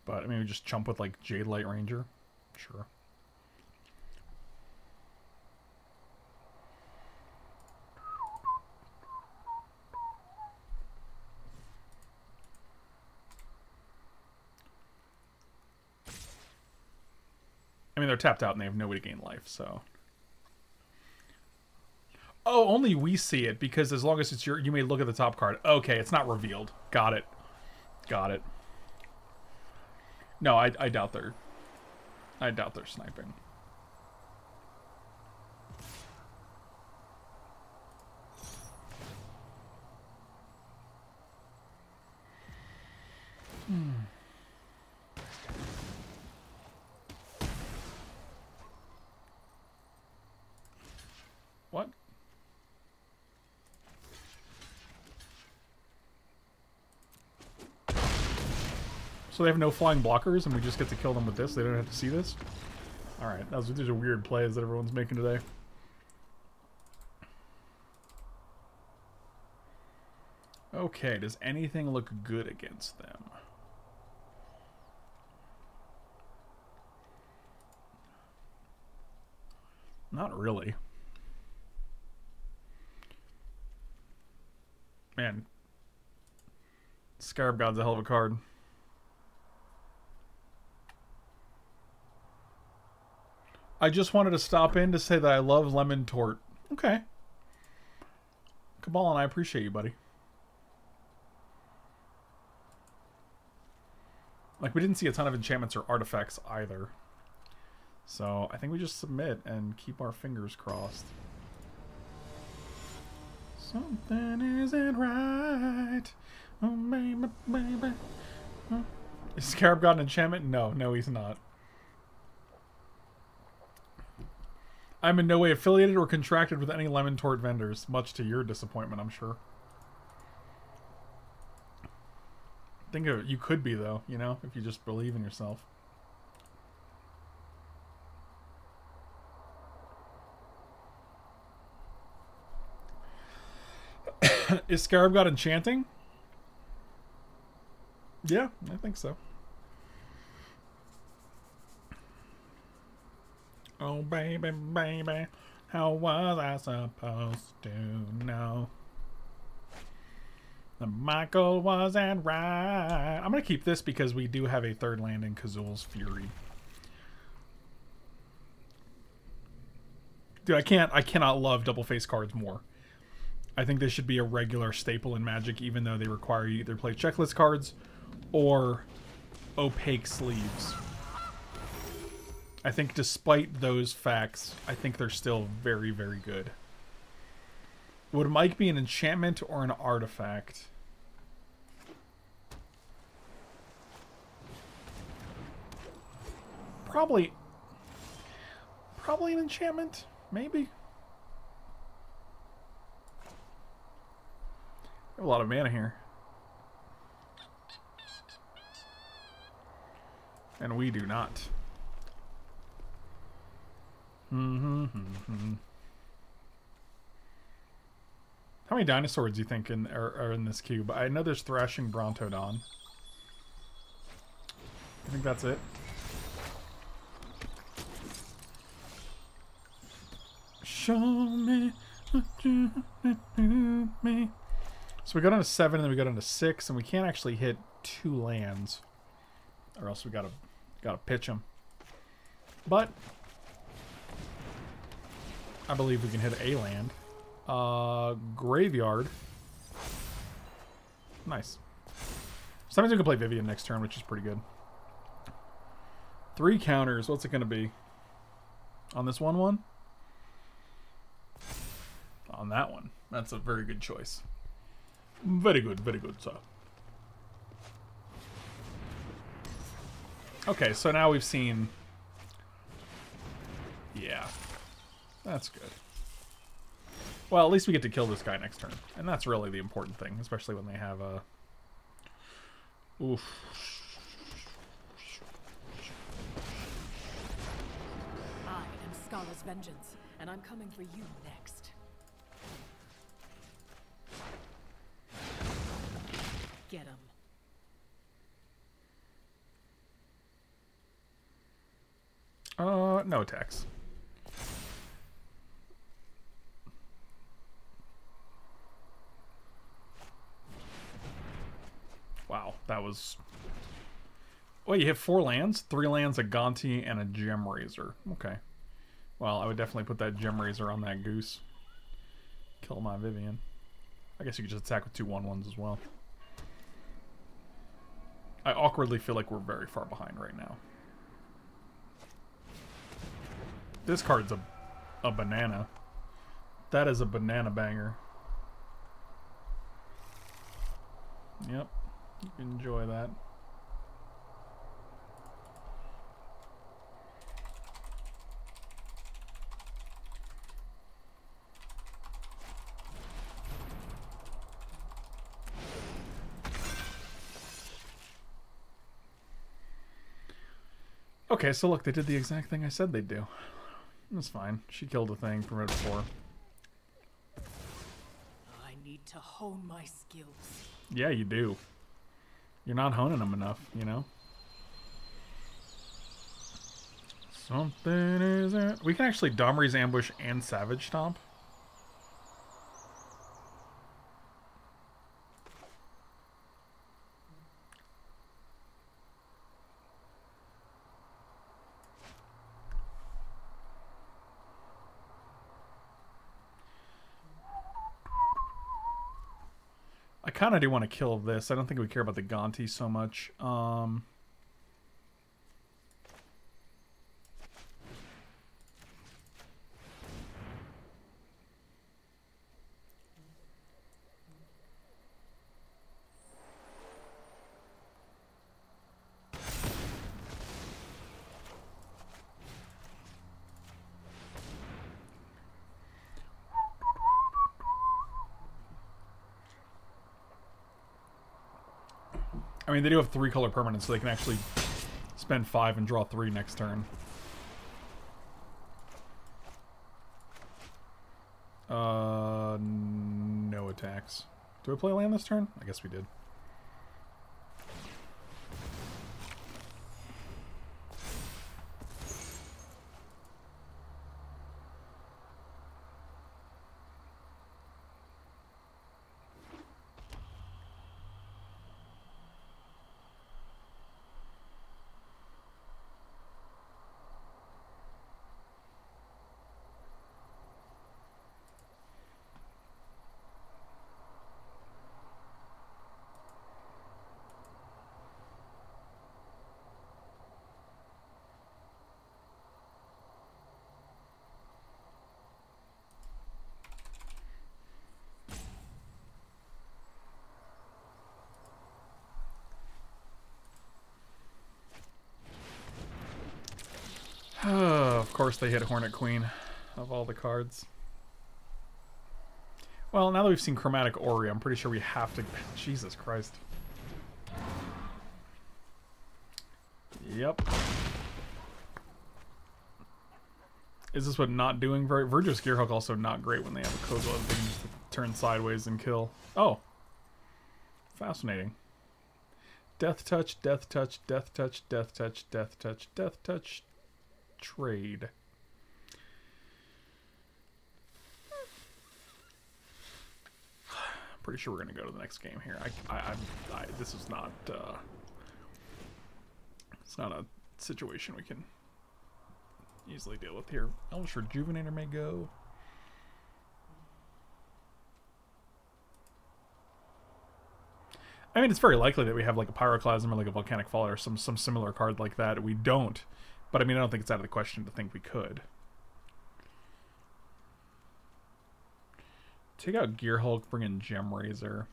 But, I mean, we just chump with, like, Jade Light Ranger. Sure. I mean, they're tapped out and they have no way to gain life, so... Oh, only we see it, because as long as it's your... You may look at the top card. Okay, it's not revealed. Got it. Got it. No, I, I doubt they're... I doubt they're sniping. Hmm... What? So they have no flying blockers, and we just get to kill them with this. They don't have to see this. All right, that was, these are weird plays that everyone's making today. Okay, does anything look good against them? Not really. Man, Scarab God's a hell of a card. I just wanted to stop in to say that I love Lemon Tort. Okay. Cabalan, I appreciate you, buddy. Like, we didn't see a ton of enchantments or artifacts either. So, I think we just submit and keep our fingers crossed. Something isn't right. Oh, baby, baby. Huh? Is Scarab God an enchantment? No, no, he's not. I'm in no way affiliated or contracted with any Lemon Tort vendors, much to your disappointment, I'm sure. Think of it, you could be, though, you know, if you just believe in yourself. Is Scarab God enchanting? Yeah, I think so. Oh, baby, baby, how was I supposed to know that Michael wasn't right? I'm going to keep this because we do have a third land in Kazul's Fury. Dude, I can't, I cannot love double face cards more. I think they should be a regular staple in Magic, even though they require you either play checklist cards or opaque sleeves. I think despite those facts, I think they're still very, very good. Would Mike be an enchantment or an artifact? Probably, probably an enchantment, maybe. A lot of mana here. And we do not. Mm-hmm, mm-hmm. How many dinosaurs do you think in, are, are in this cube? I know there's Thrashing Brontodon. I think that's it. Show me what you do me. So we got on to seven, and then we got on to six, and we can't actually hit two lands, or else we gotta gotta pitch them. But I believe we can hit a land. Uh, graveyard. Nice. Sometimes we can play Vivian next turn, which is pretty good. Three counters. What's it gonna be? On this one, one. On that one. That's a very good choice. Very good, very good, sir. Okay, so now we've seen... Yeah. That's good. Well, at least we get to kill this guy next turn. And that's really the important thing, especially when they have a... Oof. Skala's vengeance, and I'm coming for you next. Get him. Uh, no attacks. Wow, that was... Well, you hit four lands, three lands, a Gonti, and a Gem Razor. Okay. Well, I would definitely put that Gem Razor on that goose. Kill my Vivian. I guess you could just attack with two one ones as well. I awkwardly feel like we're very far behind right now. This card's a, a banana. That is a banana banger. Yep. Enjoy that. Okay, so look, they did the exact thing I said they'd do. That's fine. She killed a thing from it before. I need to hone my skills. Yeah, you do. You're not honing them enough, you know? Something is there. We can actually Domri's Ambush and Savage Stomp. I kind of do want to kill this. I don't think we care about the Gonti so much. Um, I mean, they do have three color permanents, so they can actually spend five and draw three next turn. Uh, no attacks. Do we play land this turn? I guess we did. Of course they hit Hornet Queen of all the cards. Well, now that we've seen Chromatic Ori, I'm pretty sure we have to... Jesus Christ. Yep. Is this what not doing very... Virtuous Gearhulk also not great when they have a Kozilov that they can just turn sideways and kill. Oh. Fascinating. Death Touch, Death Touch, Death Touch, Death Touch, Death Touch, Death Touch... Trade. Pretty sure we're gonna go to the next game here. I, I, I, I this is not. Uh, it's not a situation we can easily deal with here. Elvish Rejuvenator may go. I mean, it's very likely that we have like a Pyroclasm or like a Volcanic Fallout or some some similar card like that. We don't. But, I mean, I don't think it's out of the question to think we could. Take out Gearhulk, bring in Gem Razor.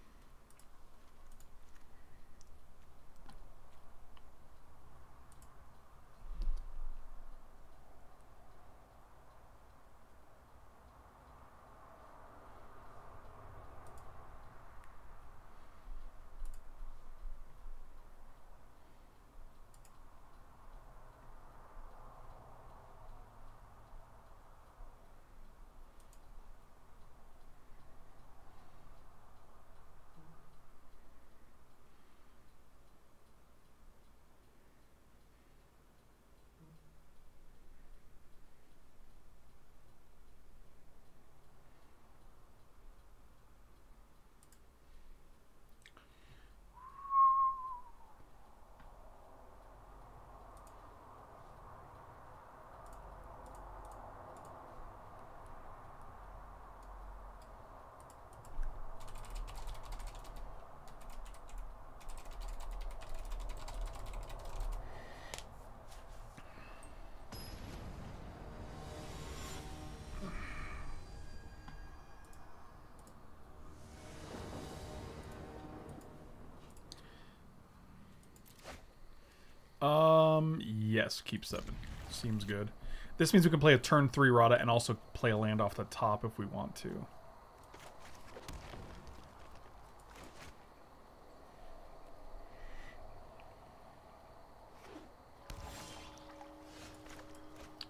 Yes, keep seven. Seems good. This means we can play a turn three Rada and also play a land off the top if we want to.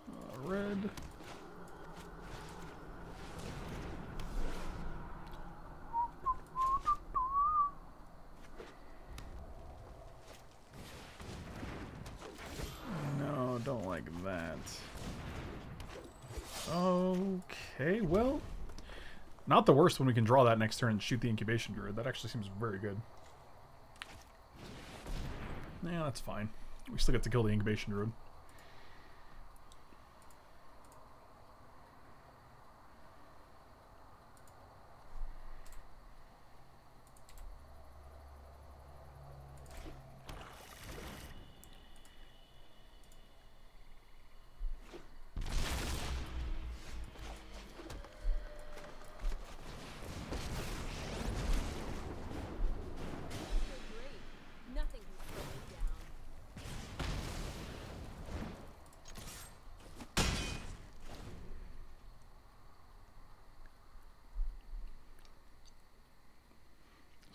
Uh, red. No, don't like that. Okay, well, not the worst when we can draw that next turn and shoot the Incubation Druid. That actually seems very good. Yeah, that's fine. We still get to kill the Incubation Druid.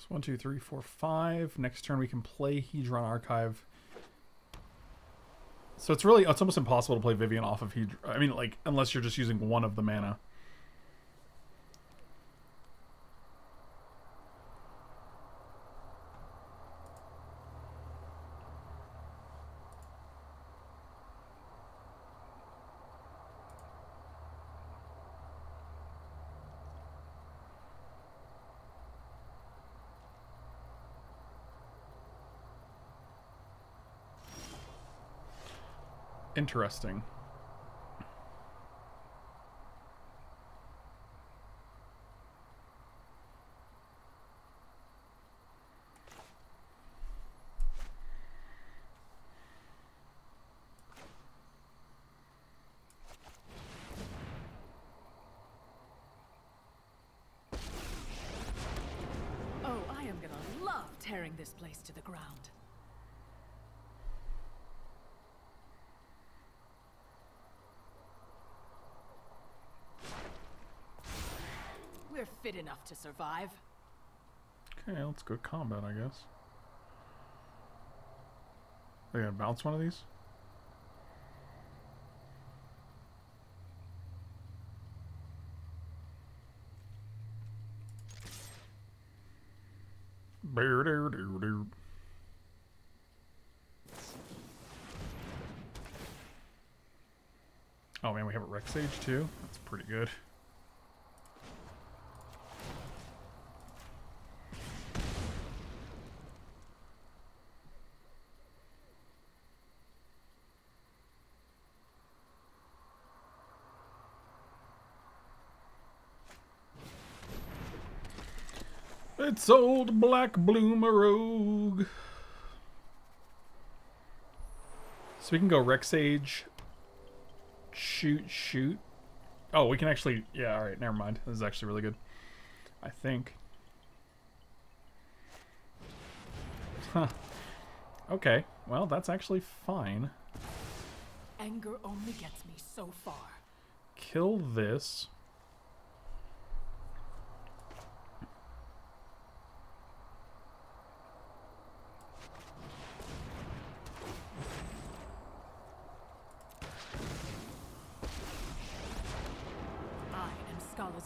One, two, three, four, five. Next turn we can play Hedron Archive. So it's really, it's almost impossible to play Vivian off of Hedron. I mean, like, unless you're just using one of the mana. Interesting. Oh, I am gonna love tearing this place to the ground. Fit enough to survive. Okay, let's go combat, I guess. Are you gonna bounce one of these? Oh man, we have a Rex Sage too. That's pretty good. It's old Black Bloomer Rogue. So we can go Rex Sage. Shoot, shoot. Oh, we can actually... Yeah, alright, never mind. This is actually really good. I think. Huh. Okay, well, that's actually fine. Anger only gets me so far. Kill this.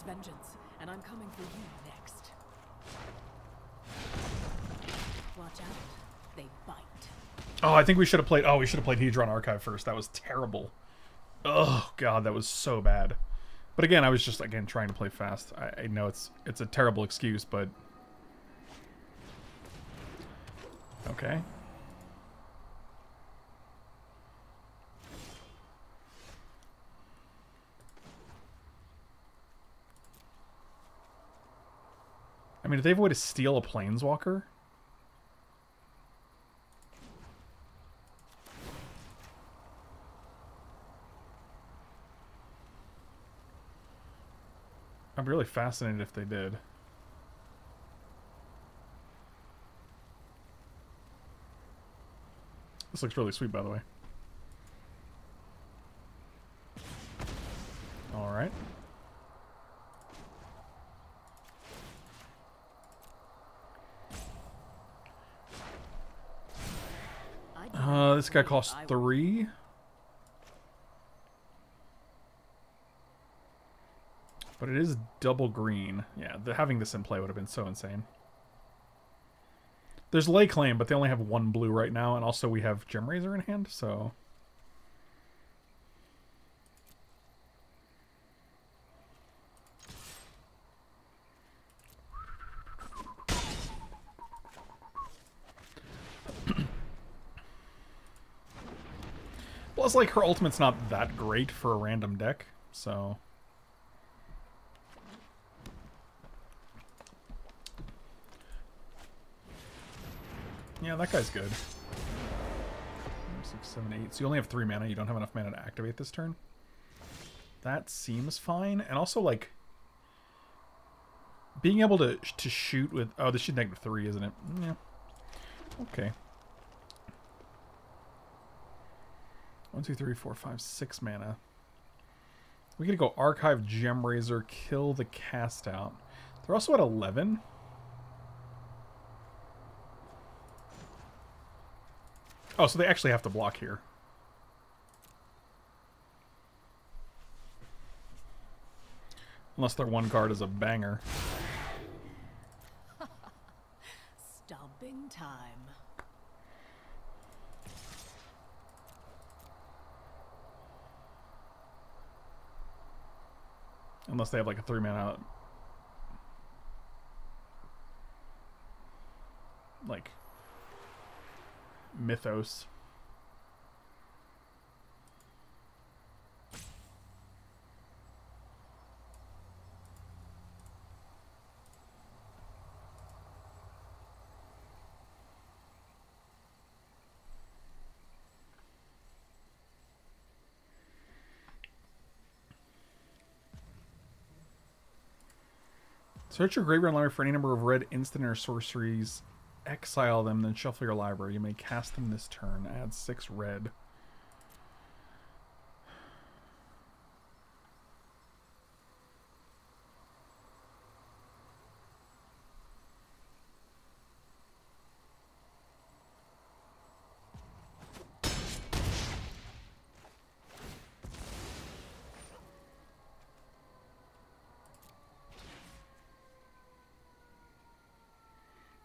Vengeance, and I'm coming for you next. Watch out, they bite. Oh, I think we should have played. Oh, we should have played Hedron Archive first. That was terrible. Oh god, that was so bad. But again, I was just again trying to play fast. I, I know it's it's a terrible excuse, but okay. I mean, if they have a way to steal a Planeswalker... I'm really fascinated if they did. This looks really sweet, by the way. this guy costs three. But it is double green. Yeah, the, having this in play would have been so insane. There's Lay Claim, but they only have one blue right now, and also we have Gem Razor in hand, so... Plus, like, her ultimate's not that great for a random deck, so... Yeah, that guy's good. Six, seven, eight. So you only have three mana. You don't have enough mana to activate this turn. That seems fine. And also, like, being able to to shoot with... Oh, this should negative three, isn't it? Yeah. Okay. One, two, three, four, five, six mana. We could go Archive, Gem Razor, kill the cast out. They're also at eleven. Oh, so they actually have to block here. Unless their one card is a banger. Stomping time. Unless they have like a three man out. Like... Mythos. Search your graveyard library for any number of red instant or sorceries. Exile them, then shuffle your library. You may cast them this turn. Add six red.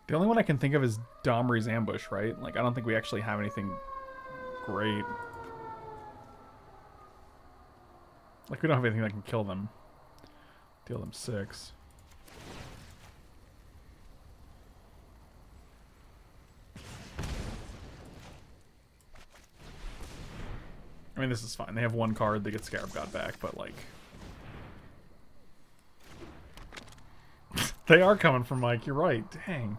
The only one I can think of is Domri's Ambush, right? Like, I don't think we actually have anything great. Like, we don't have anything that can kill them. Deal them six. I mean, this is fine. They have one card, they get Scarab God back, but, like... They are coming from Mike, you're right. Dang.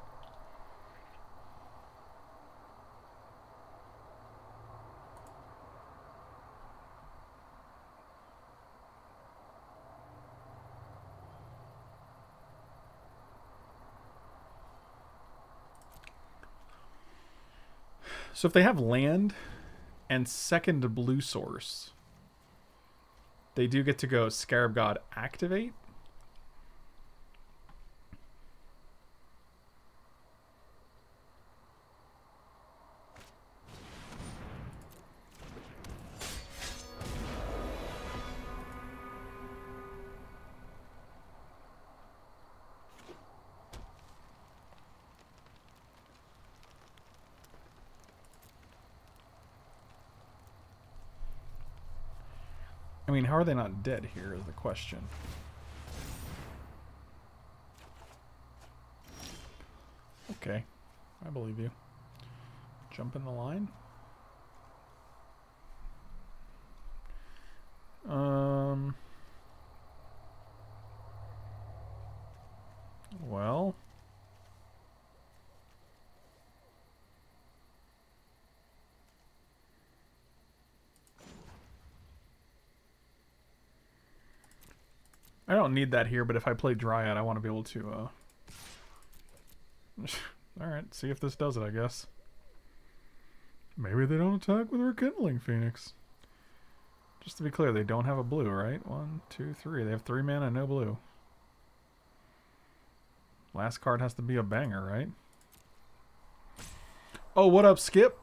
So if they have land and second blue source, they do get to go Scarab God activate. I mean, how are they not dead here is the question. Okay, I believe you. Jump in the line. Um. Well. I don't need that here, but if I play Dryad, I want to be able to, uh... Alright, see if this does it, I guess. Maybe they don't attack with Rekindling Phoenix. Just to be clear, they don't have a blue, right? One, two, three. They have three mana, no blue. Last card has to be a banger, right? Oh, what up, Skip?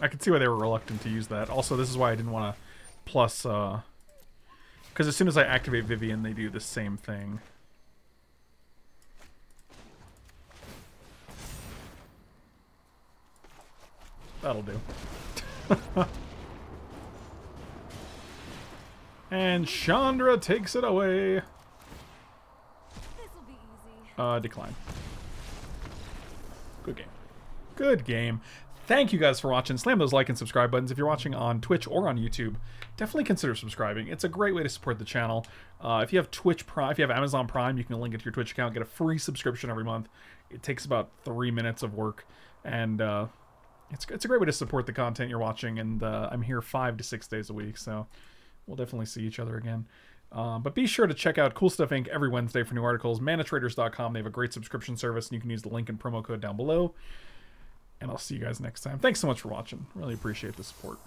I could see why they were reluctant to use that. Also, this is why I didn't want to plus... Uh, because as soon as I activate Vivian, they do the same thing. That'll do. And Chandra takes it away. This'll be easy. Uh, decline. Good game. Good game. Thank you guys for watching. Slam those like and subscribe buttons. If you're watching on Twitch or on YouTube, definitely consider subscribing. It's a great way to support the channel. Uh, if you have Twitch Prime, if you have Amazon Prime, you can link it to your Twitch account, get a free subscription every month. It takes about three minutes of work, and uh, it's it's a great way to support the content you're watching. And uh, I'm here five to six days a week, so we'll definitely see each other again. Uh, but be sure to check out Cool Stuff Incorporated every Wednesday for new articles. mana traders dot com. They have a great subscription service, and you can use the link and promo code down below. And I'll see you guys next time. Thanks so much for watching. Really appreciate the support.